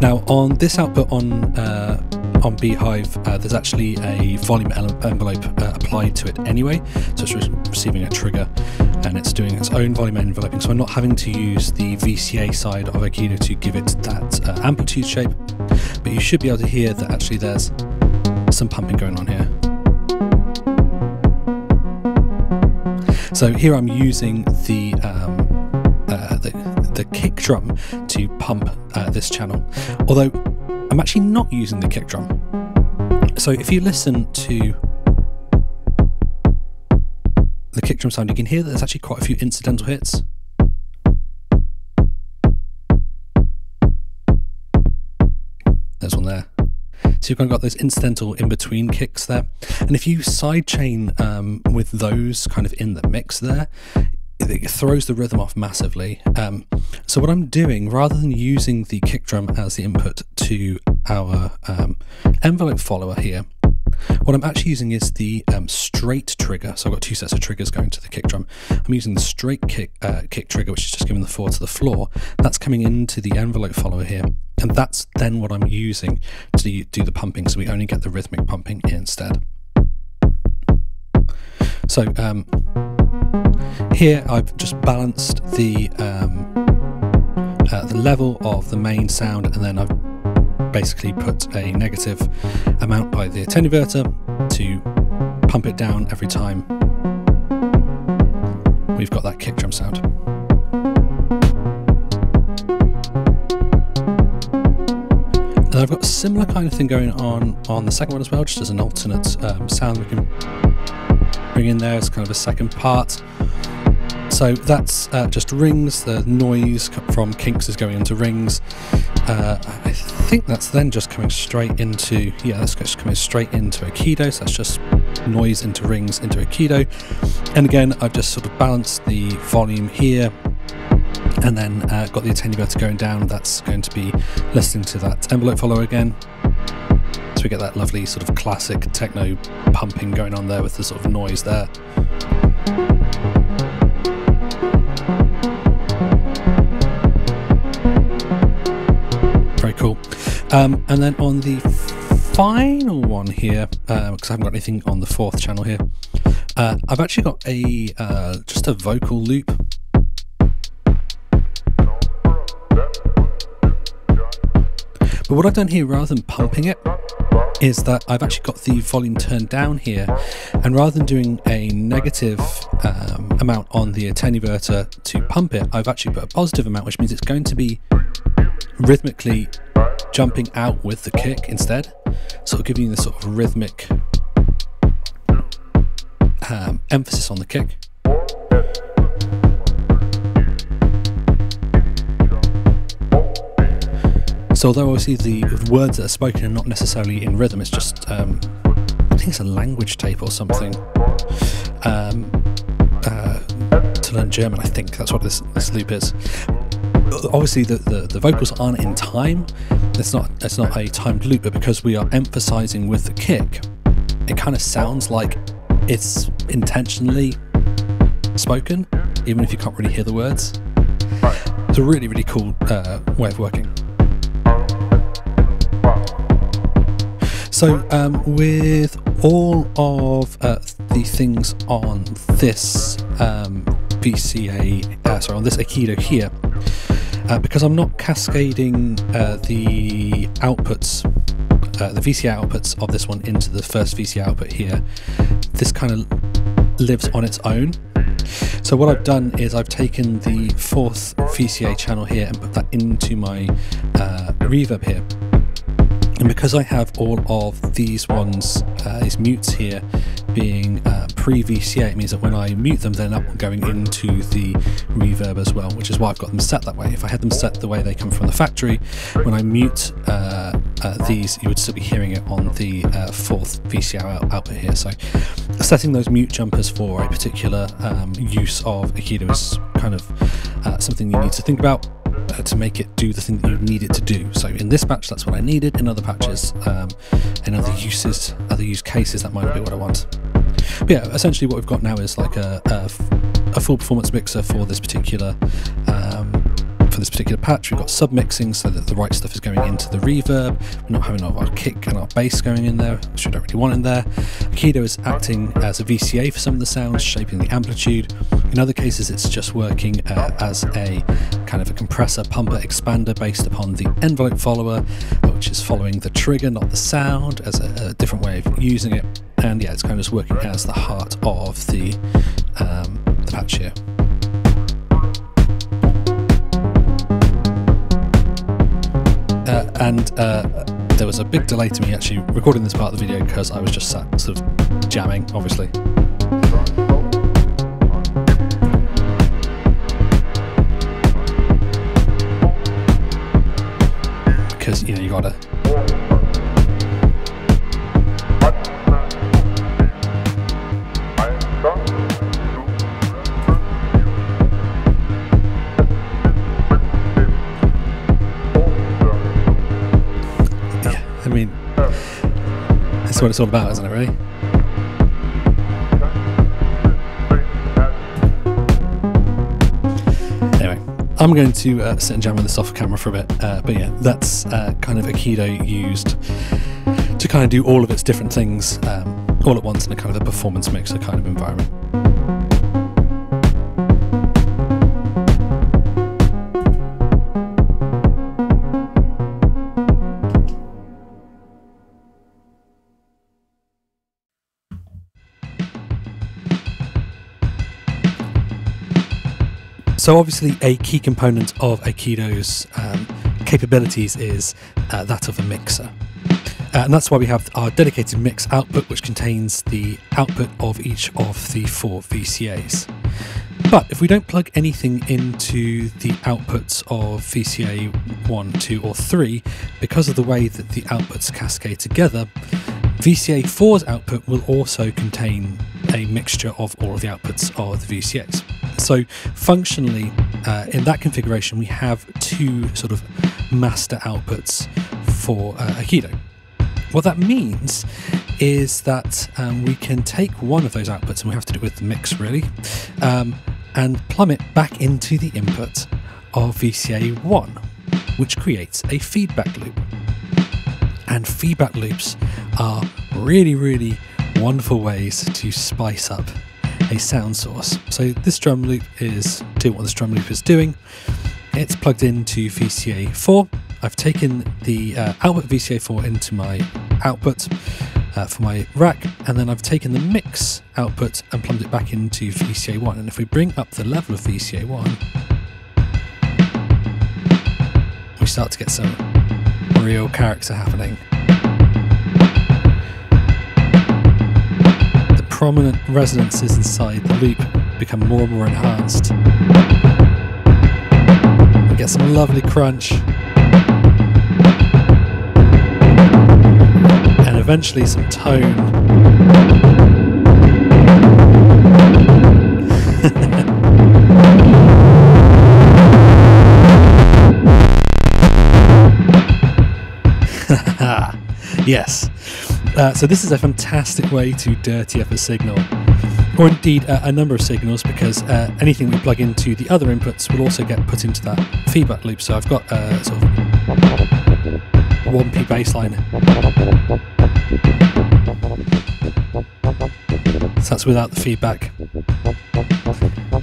Now on this output on uh, on Beehive, uh, there's actually a volume envelope uh, applied to it anyway, so it's re receiving a trigger and it's doing its own volume enveloping, so I'm not having to use the V C A side of Aikido to give it that uh, amplitude shape, but you should be able to hear that actually there's some pumping going on here. So here I'm using the um, uh, the, the kick drum to pump uh, this channel, although I'm actually not using the kick drum. So if you listen to the kick drum sound, you can hear that there's actually quite a few incidental hits. There's one there. So you've kind of got those incidental in-between kicks there. And if you sidechain um, with those kind of in the mix there, it throws the rhythm off massively. Um, so what I'm doing, rather than using the kick drum as the input to our um, envelope follower here, what I'm actually using is the um, straight trigger. So I've got two sets of triggers going to the kick drum. I'm using the straight kick uh, kick trigger, which is just giving the four to the floor. That's coming into the envelope follower here, and that's then what I'm using to do the pumping, so we only get the rhythmic pumping instead. So um, here I've just balanced the um, uh, the level of the main sound, and then I've basically put a negative amount by the attenuverter to pump it down every time we've got that kick drum sound. And I've got a similar kind of thing going on on the second one as well, just as an alternate um, sound we can bring in there as kind of a second part. So that's uh, just Rings. The noise from Kinks is going into Rings. Uh, I think that's then just coming straight into, yeah, that's just coming straight into Aikido. So that's just noise into Rings into Aikido. And again, I've just sort of balanced the volume here, and then uh, got the attenuator going down. That's going to be listening to that envelope follower again. So we get that lovely sort of classic techno pumping going on there with the sort of noise there. Cool. Um, and then on the final one here, because um, I haven't got anything on the fourth channel here, uh, I've actually got a uh, just a vocal loop. But what I've done here, rather than pumping it, is that I've actually got the volume turned down here, and rather than doing a negative um, amount on the attenuverter to pump it, I've actually put a positive amount, which means it's going to be rhythmically jumping out with the kick instead, sort of giving you this sort of rhythmic um, emphasis on the kick. So although obviously the words that are spoken are not necessarily in rhythm, it's just um, I think it's a language tape or something um, uh, to learn German. I think that's what this, this loop is. Obviously the, the, the vocals aren't in time, it's not, it's not a timed loop, but because we are emphasizing with the kick, it kind of sounds like it's intentionally spoken, even if you can't really hear the words. It's a really, really cool uh, way of working. So um, with all of uh, the things on this um, V C A, uh, sorry, on this Aikido here, Uh, because I'm not cascading uh, the outputs, uh, the V C A outputs of this one into the first V C A output here, this kind of lives on its own. So what I've done is I've taken the fourth V C A channel here and put that into my uh, reverb here. And because I have all of these ones, uh, these mutes here, being uh, pre-V C A, it means that when I mute them, they're not going into the reverb as well, which is why I've got them set that way. If I had them set the way they come from the factory, when I mute uh, uh, these, you would still be hearing it on the uh, fourth V C A out output here. So setting those mute jumpers for a particular um, use of Aikido is kind of uh, something you need to think about uh, to make it do the thing that you need it to do. So in this patch, that's what I needed. In other patches, um, in other uses, other use cases, that might not be what I want. But yeah, essentially what we've got now is like a, a, a full performance mixer for this particular um, for this particular patch. We've got submixing so that the right stuff is going into the reverb. We're not having all of our kick and our bass going in there, which we don't really want in there. Aikido is acting as a V C A for some of the sounds, shaping the amplitude. In other cases, it's just working uh, as a kind of a compressor, pumper, expander based upon the envelope follower, which is following the trigger, not the sound, as a, a different way of using it. And yeah, it's kind of just working as the heart of the, um, the patch here. Uh, and uh, there was a big delay to me actually recording this part of the video because I was just sat sort of jamming, obviously. Because, you know, you gotta... I mean, that's what it's all about, isn't it, really? Anyway, I'm going to uh, sit and jam with this off camera for a bit, uh, but yeah, that's uh, kind of Aikido used to kind of do all of its different things um, all at once in a kind of a performance mixer kind of environment. So obviously a key component of Aikido's um, capabilities is uh, that of a mixer. Uh, and that's why we have our dedicated mix output, which contains the output of each of the four V C As. But if we don't plug anything into the outputs of V C A one, two or three, because of the way that the outputs cascade together, V C A four's output will also contain a mixture of all of the outputs of the V C As. So functionally, uh, in that configuration, we have two sort of master outputs for uh, Aikido. What that means is that um, we can take one of those outputs, and we have to do it with the mix really, um, and plumb it back into the input of V C A one, which creates a feedback loop. And feedback loops are really, really wonderful ways to spice up a sound source. So this drum loop is doing what this drum loop is doing. It's plugged into V C A four. I've taken the uh, output V C A four into my output uh, for my rack, and then I've taken the mix output and plumbed it back into V C A one. And if we bring up the level of V C A one, we start to get some real character happening. The prominent resonances inside the loop become more and more enhanced. We get some lovely crunch, and eventually some tone. Yes, uh, so this is a fantastic way to dirty up a signal, or indeed uh, a number of signals, because uh, anything we plug into the other inputs will also get put into that feedback loop. So I've got a uh, sort of one P bass line. So that's without the feedback.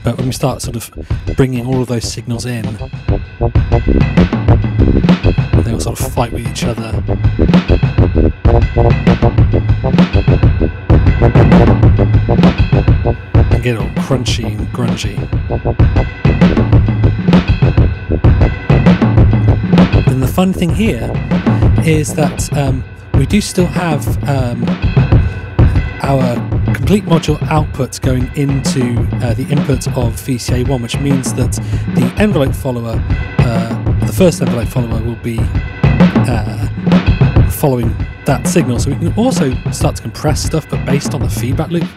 But when we start sort of bringing all of those signals in, they all sort of fight with each other. And get all crunchy and grungy. And the fun thing here is that um, we do still have um, our complete module outputs going into uh, the input of V C A one, which means that the envelope follower uh, the first envelope follower will be uh, following that signal, so we can also start to compress stuff, but based on the feedback loop.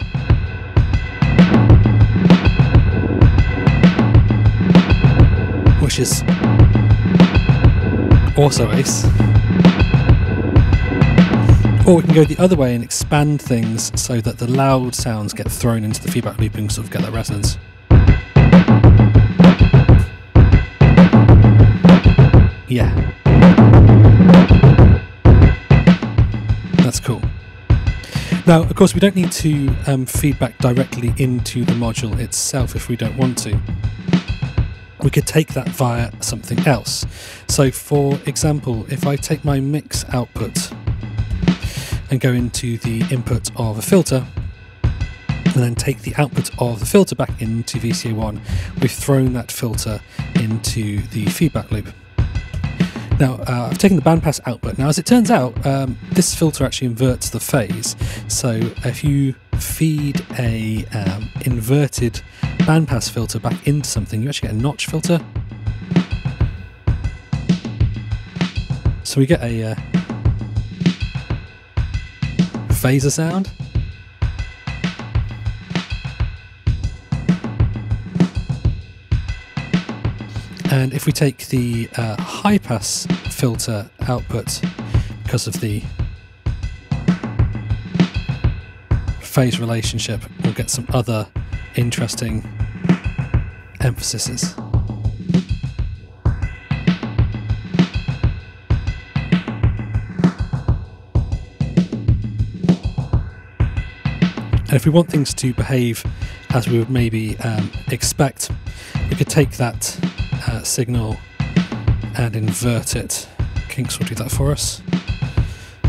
Which is also ace. Or we can go the other way and expand things so that the loud sounds get thrown into the feedback loop and sort of get that resonance. Yeah. That's cool. Now, of course, we don't need to um, feedback directly into the module itself if we don't want to. We could take that via something else. So, for example, if I take my mix output and go into the input of a filter, and then take the output of the filter back into V C A one, we've thrown that filter into the feedback loop. Now, uh, I've taken the bandpass output. Now, as it turns out, um, this filter actually inverts the phase. So if you feed a um, inverted bandpass filter back into something, you actually get a notch filter. So we get a uh, phaser sound. And if we take the uh, high pass filter output, because of the phase relationship, we'll get some other interesting emphases. And if we want things to behave as we would maybe um, expect, we could take that Uh, signal and invert it. Kinks will do that for us.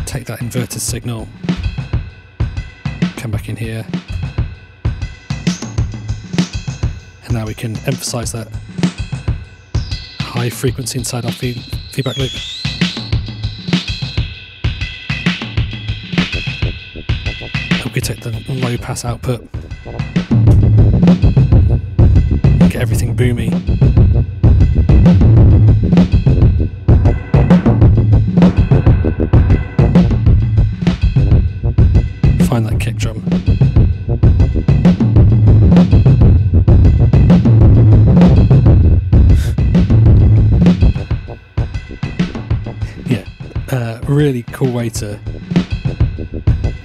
Take that inverted signal, come back in here, and now we can emphasize that high frequency inside our feed feedback loop. And we can take the low pass output, get everything boomy. Find that kick drum. Yeah, uh, really cool way to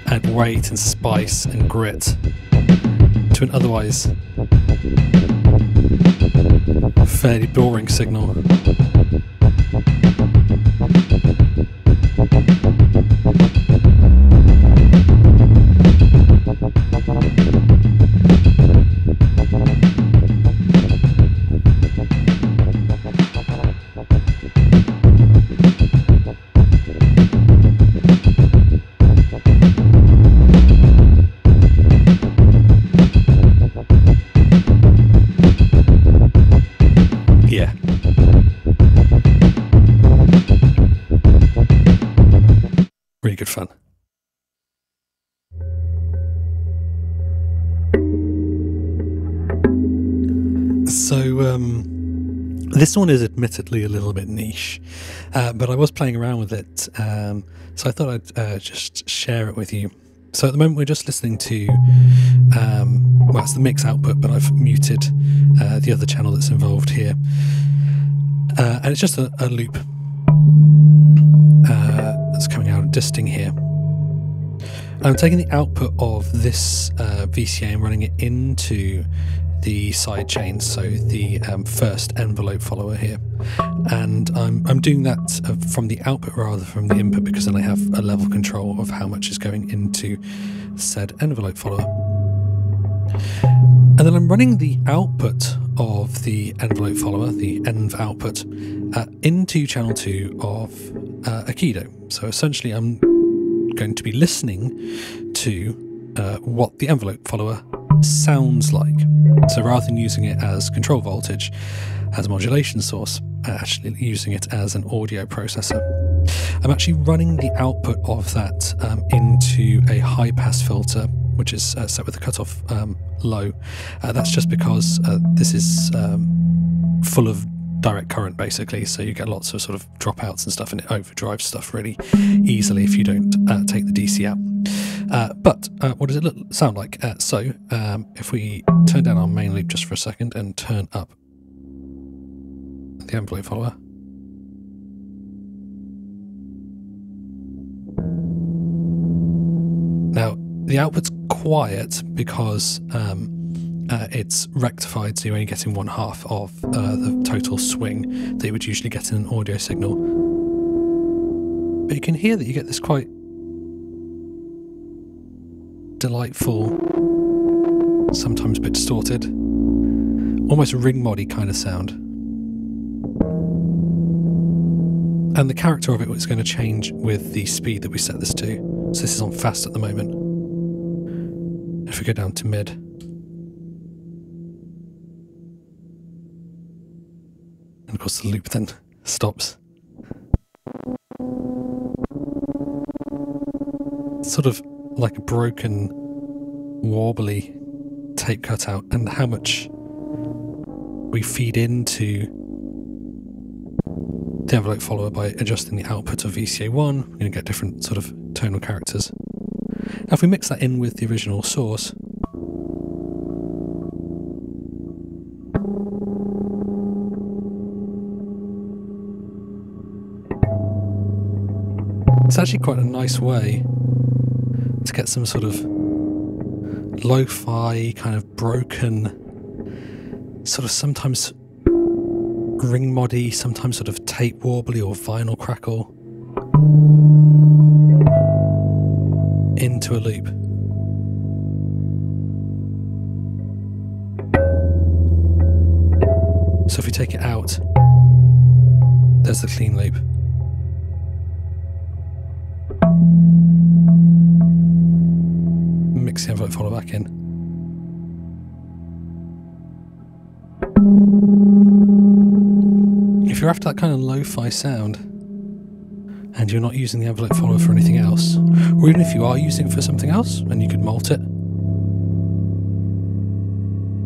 add weight and spice and grit to an otherwise fairly boring signal. Yeah. So um, this one is admittedly a little bit niche, uh, but I was playing around with it, um, so I thought I'd uh, just share it with you. So at the moment we're just listening to, um, well, it's the mix output, but I've muted uh, the other channel that's involved here. Uh, and it's just a, a loop uh, that's coming out of Disting here. I'm taking the output of this uh, V C A and running it into the side chain, so the um, first envelope follower here, and I'm, I'm doing that from the output rather than from the input, because then I have a level control of how much is going into said envelope follower. And then I'm running the output of the envelope follower, the env output, uh, into channel two of uh, Aikido. So essentially I'm going to be listening to uh, what the envelope follower sounds like. So rather than using it as control voltage, as a modulation source, I'm actually using it as an audio processor. I'm actually running the output of that um, into a high pass filter, which is uh, set with the cutoff um, low. Uh, that's just because uh, this is um, full of direct current basically, so you get lots of sort of dropouts and stuff, and it overdrives stuff really easily if you don't uh, take the D C out. Uh, but uh, what does it look, sound like? Uh, so um, if we turn down our main loop just for a second and turn up the envelope follower. Now the output's quiet because um, uh, it's rectified, so you're only getting one half of uh, the total swing that you would usually get in an audio signal. But you can hear that you get this quite delightful, sometimes a bit distorted, almost ring moddy kind of sound. And the character of it is going to change with the speed that we set this to. So this is on fast at the moment. If we go down to mid, and of course the loop then stops. It's sort of like a broken, warbly tape cutout, and how much we feed into the envelope follower by adjusting the output of V C A one, we're going to get different sort of tonal characters. Now if we mix that in with the original source, it's actually quite a nice way to get some sort of lo-fi, kind of broken, sort of sometimes ring moddy, sometimes sort of tape warbly or vinyl crackle into a loop. So if we take it out, there's the clean loop. The envelope follow back in. If you're after that kind of lo-fi sound and you're not using the envelope follower for anything else, or even if you are using it for something else and you could mult it,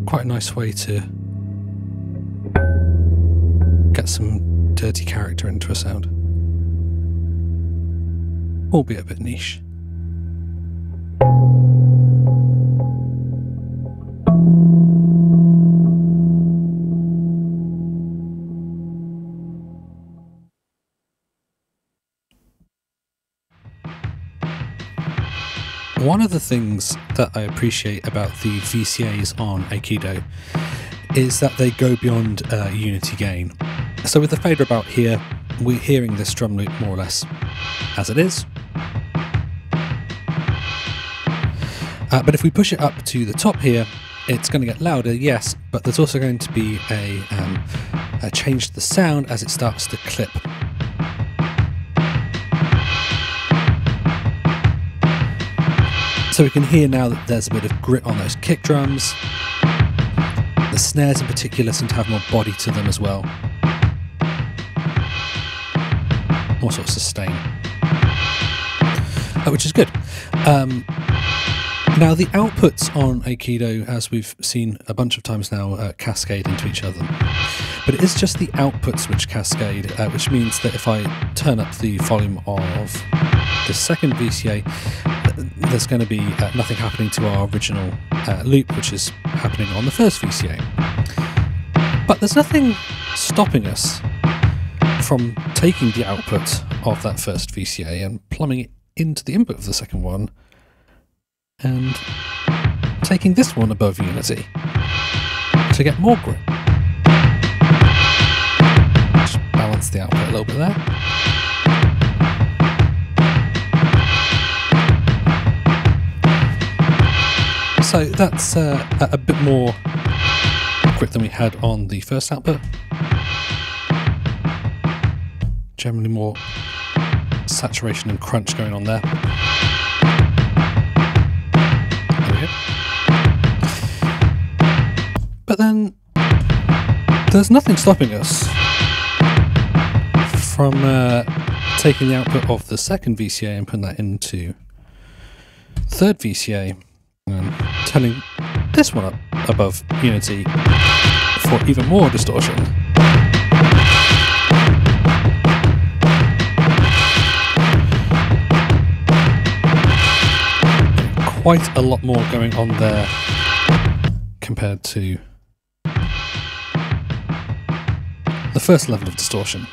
quite a nice way to get some dirty character into a sound, albeit a bit niche. One of the things that I appreciate about the V C As on Aikido is that they go beyond uh, unity gain. So with the fader about here, we're hearing this drum loop more or less as it is. Uh, but if we push it up to the top here, it's going to get louder, yes, but there's also going to be a, um, a change to the sound as it starts to clip. So we can hear now that there's a bit of grit on those kick drums. The snares in particular seem to have more body to them as well. More sort of sustain, uh, which is good. Um, Now the outputs on Aikido, as we've seen a bunch of times now, uh, cascade into each other. But it is just the outputs which cascade, uh, which means that if I turn up the volume of the second V C A, there's going to be uh, nothing happening to our original uh, loop, which is happening on the first V C A. But there's nothing stopping us from taking the output of that first V C A and plumbing it into the input of the second one, and taking this one above Unity to get more grip. Just balance the output a little bit there. So that's uh, a bit more grip than we had on the first output. Generally more saturation and crunch going on there. But then there's nothing stopping us from uh, taking the output of the second V C A and putting that into third V C A and turning this one up above Unity for even more distortion. Quite a lot more going on there compared to the first level of distortion.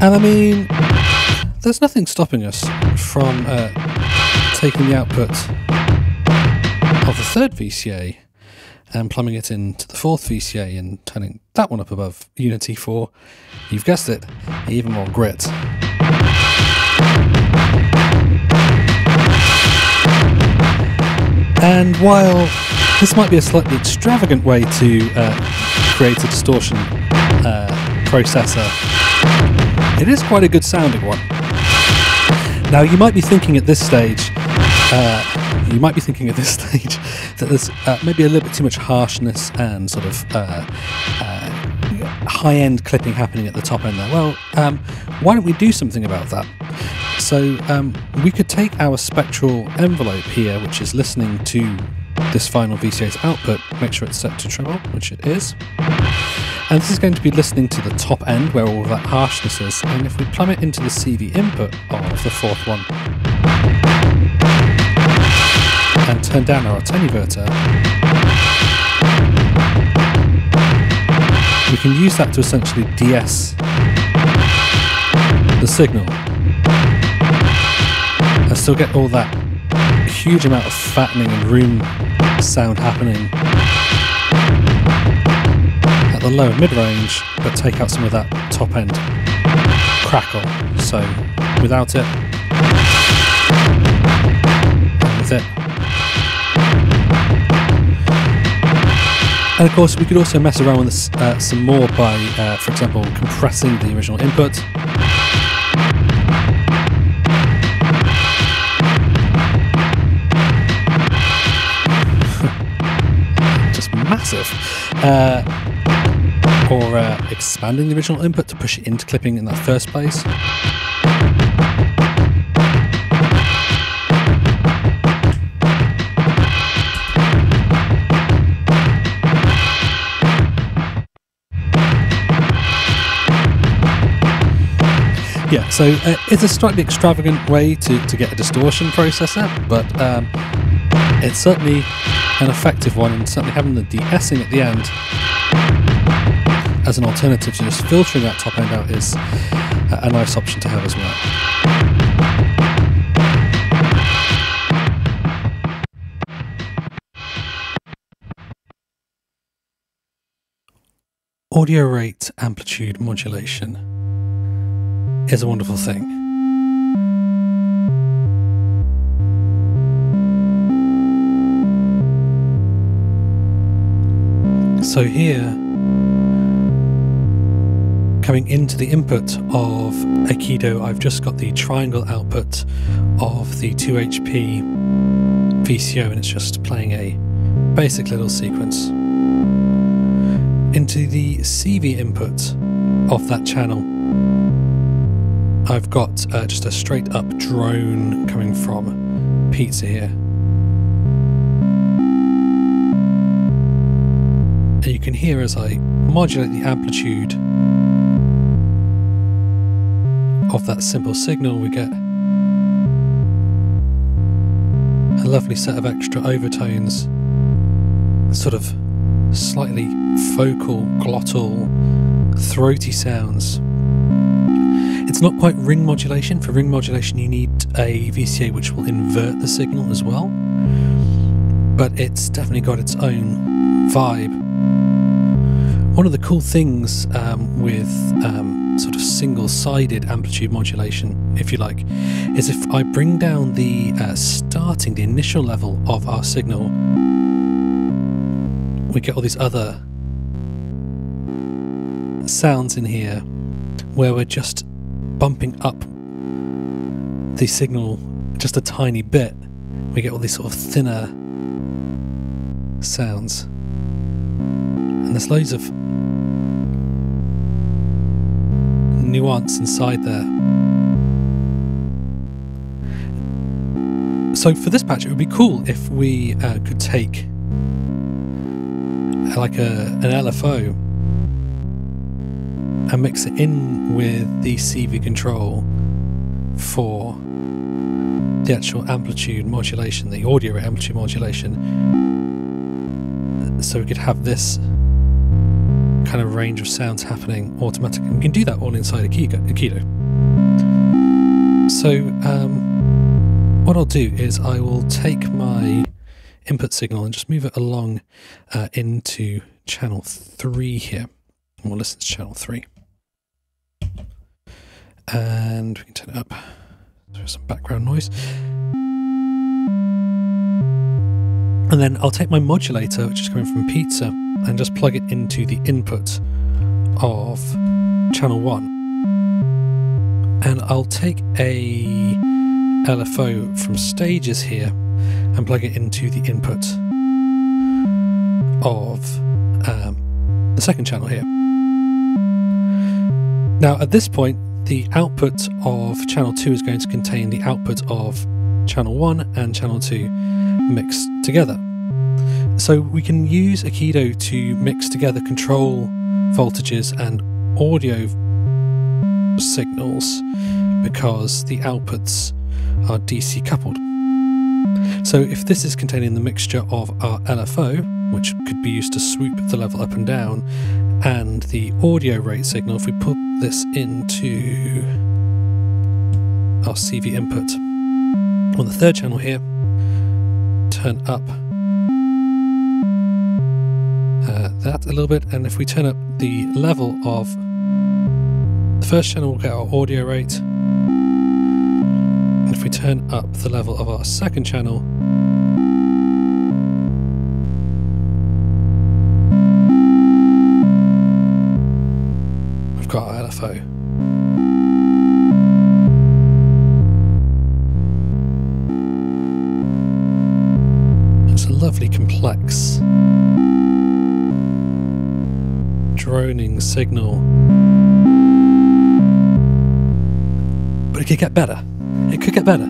And I mean, there's nothing stopping us from uh, taking the output of the third V C A and plumbing it into the fourth V C A and turning that one up above Unity for, you've guessed it, even more grit. And while this might be a slightly extravagant way to uh, create a distortion uh, processor, it is quite a good sounding one. Now you might be thinking at this stage, uh, you might be thinking at this stage that there's uh, maybe a little bit too much harshness and sort of uh, uh, high-end clipping happening at the top end there. Well, um, why don't we do something about that? So um, we could take our spectral envelope here, which is listening to this final V C A's output, make sure it's set to treble, which it is. And this is going to be listening to the top end where all of that harshness is. And if we plumb it into the C V input of the fourth one and turn down our attenuverter, we can use that to essentially de-ess the signal. I still get all that huge amount of fattening and room sound happening at the low and mid range, but take out some of that top end crackle. So without it, and with it. And of course we could also mess around with this uh, some more by, uh, for example, compressing the original input. Uh, or uh, expanding the original input to push it into clipping in that first place. Yeah, so uh, it's a slightly extravagant way to, to get a distortion processor, but um, it's certainly an effective one, and certainly having the de-essing at the end as an alternative to just filtering that top end out is a nice option to have as well. Audio rate amplitude modulation is a wonderful thing. So here, coming into the input of Aikido, I've just got the triangle output of the two H P V C O, and it's just playing a basic little sequence. Into the C V input of that channel, I've got uh, just a straight up drone coming from Pizza here. And you can hear as I modulate the amplitude of that simple signal, we get a lovely set of extra overtones, sort of slightly vocal, glottal, throaty sounds. It's not quite ring modulation. For ring modulation you need a V C A which will invert the signal as well, but it's definitely got its own vibe. One of the cool things um, with um, sort of single-sided amplitude modulation, if you like, is if I bring down the uh, starting, the initial level of our signal, we get all these other sounds in here where we're just bumping up the signal just a tiny bit. We get all these sort of thinner sounds, and there's loads of nuance inside there. So for this patch it would be cool if we uh, could take like a, an L F O and mix it in with the C V control for the actual amplitude modulation, the audio amplitude modulation, so we could have this kind of range of sounds happening automatically. We can do that all inside Aikido. So um, what I'll do is I will take my input signal and just move it along uh, into channel three here, and we'll listen to channel three. And we can turn it up. There's some background noise. And then I'll take my modulator, which is coming from Pizza, and just plug it into the input of channel one. And I'll take a L F O from Stages here and plug it into the input of um, the second channel here. Now at this point the output of channel two is going to contain the output of channel one and channel two mixed together. So we can use Aikido to mix together control voltages and audio signals because the outputs are D C coupled. So if this is containing the mixture of our L F O, which could be used to swoop the level up and down, and the audio rate signal, if we put this into our C V input on the third channel here, turn up uh, that a little bit, and if we turn up the level of the first channel we'll get our audio rate. If we turn up the level of our second channel, we've got our L F O. It's a lovely complex droning signal, but it could get better. It could get better,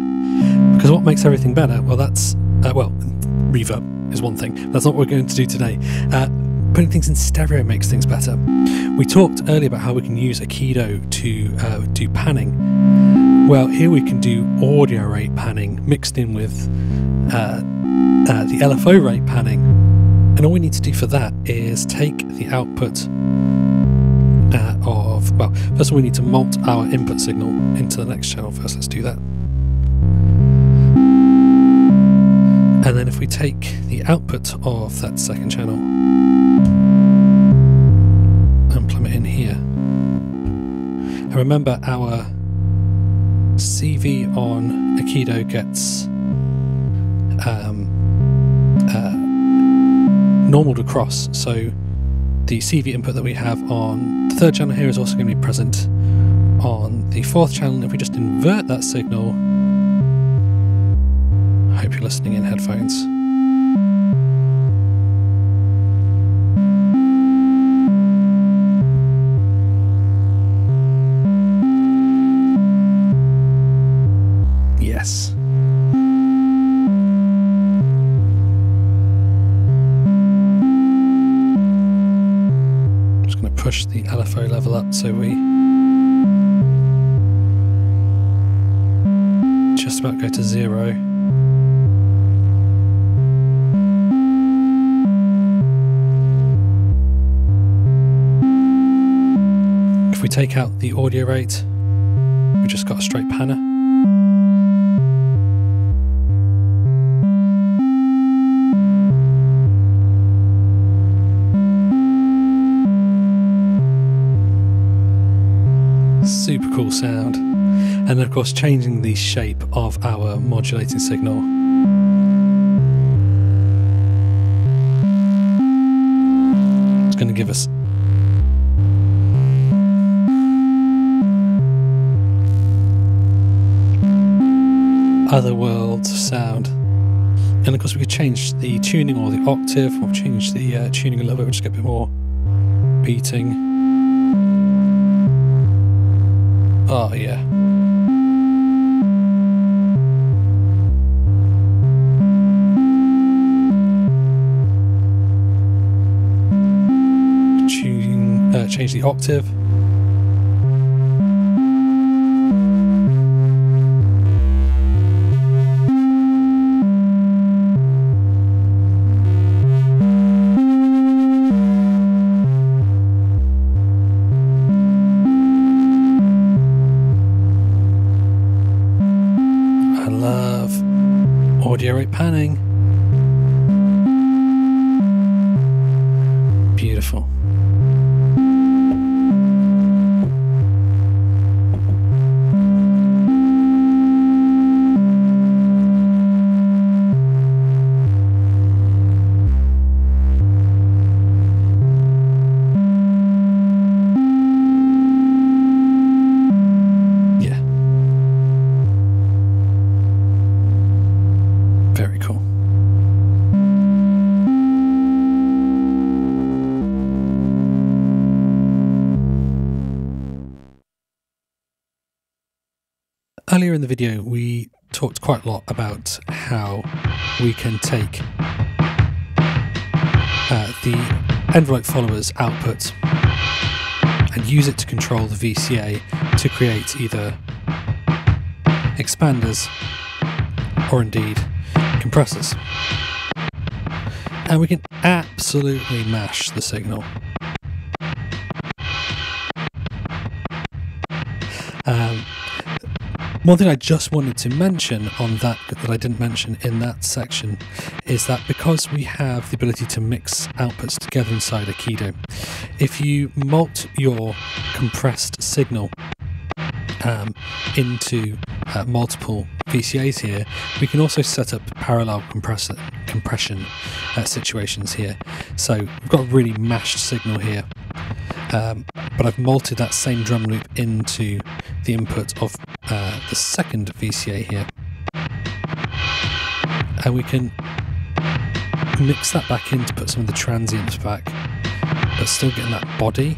because what makes everything better? Well, that's uh, well, reverb is one thing. That's not what we're going to do today. Uh, putting things in stereo makes things better. We talked earlier about how we can use Aikido to uh, do panning. Well, here we can do audio rate panning mixed in with uh, uh, the L F O rate panning, and all we need to do for that is take the output Uh, of, well, first of all we need to mult our input signal into the next channel first. Let's do that. And then if we take the output of that second channel and plumb it in here. And remember, our C V on Aikido gets um, uh, normaled across, so the C V input that we have on the third channel here is also going to be present on the fourth channel. And if we just invert that signal, I hope you're listening in headphones, push the L F O level up, so we just about go to zero. If we take out the audio rate, we just got a straight panner. Super cool sound. And then of course changing the shape of our modulating signal. It's going to give us otherworld sound. And of course we could change the tuning or the octave, or change the uh, tuning a little bit, we'll just get a bit more beating. Oh yeah. Tune, uh, change the octave. Panning. Beautiful. Earlier in the video, we talked quite a lot about how we can take uh, the envelope follower's output and use it to control the V C A to create either expanders or indeed compressors. And we can absolutely mash the signal. Um, One thing I just wanted to mention on that, that I didn't mention in that section, is that because we have the ability to mix outputs together inside Aikido, if you mult your compressed signal um, into uh, multiple V C As here, we can also set up parallel compressor, compression uh, situations here. So we've got a really mashed signal here, um, but I've multed that same drum loop into the input of Uh, the second V C A here, and we can mix that back in to put some of the transients back, but still getting that body.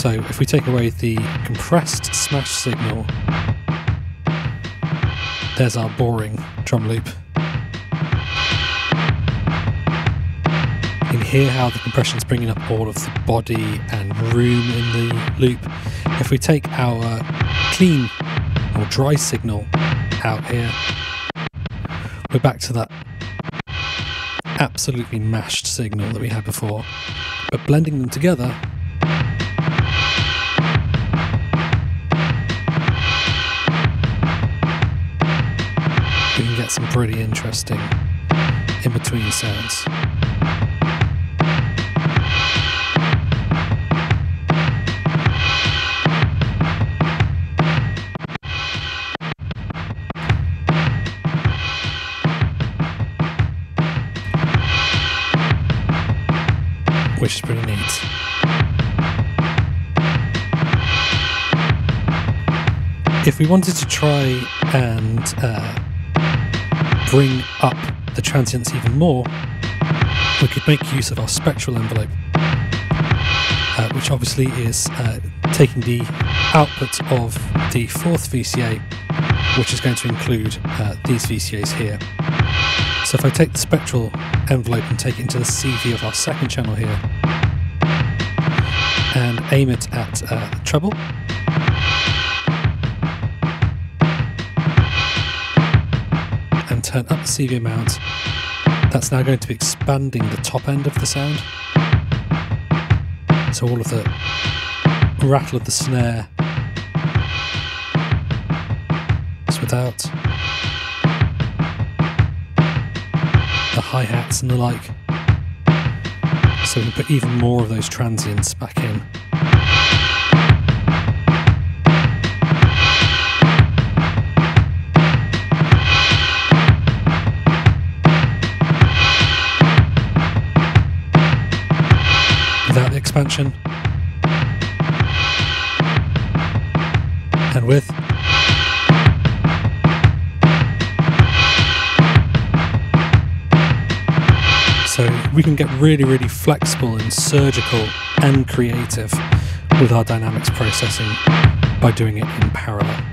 So if we take away the compressed smash signal, there's our boring drum loop. Hear how the compression is bringing up all of the body and room in the loop. If we take our clean or dry signal out here, we're back to that absolutely mashed signal that we had before, but blending them together we can get some pretty interesting in-between sounds. Which is pretty neat. If we wanted to try and uh, bring up the transients even more, we could make use of our spectral envelope, uh, which obviously is uh, taking the output of the fourth V C A, which is going to include uh, these V C As here. So if I take the spectral envelope and take it into the C V of our second channel here and aim it at uh, treble, and turn up the C V amount, that's now going to be expanding the top end of the sound. So all of the rattle of the snare is without the hi-hats and the like. So we can put even more of those transients back in. Without the expansion. And with. So we can get really, really flexible and surgical and creative with our dynamics processing by doing it in parallel.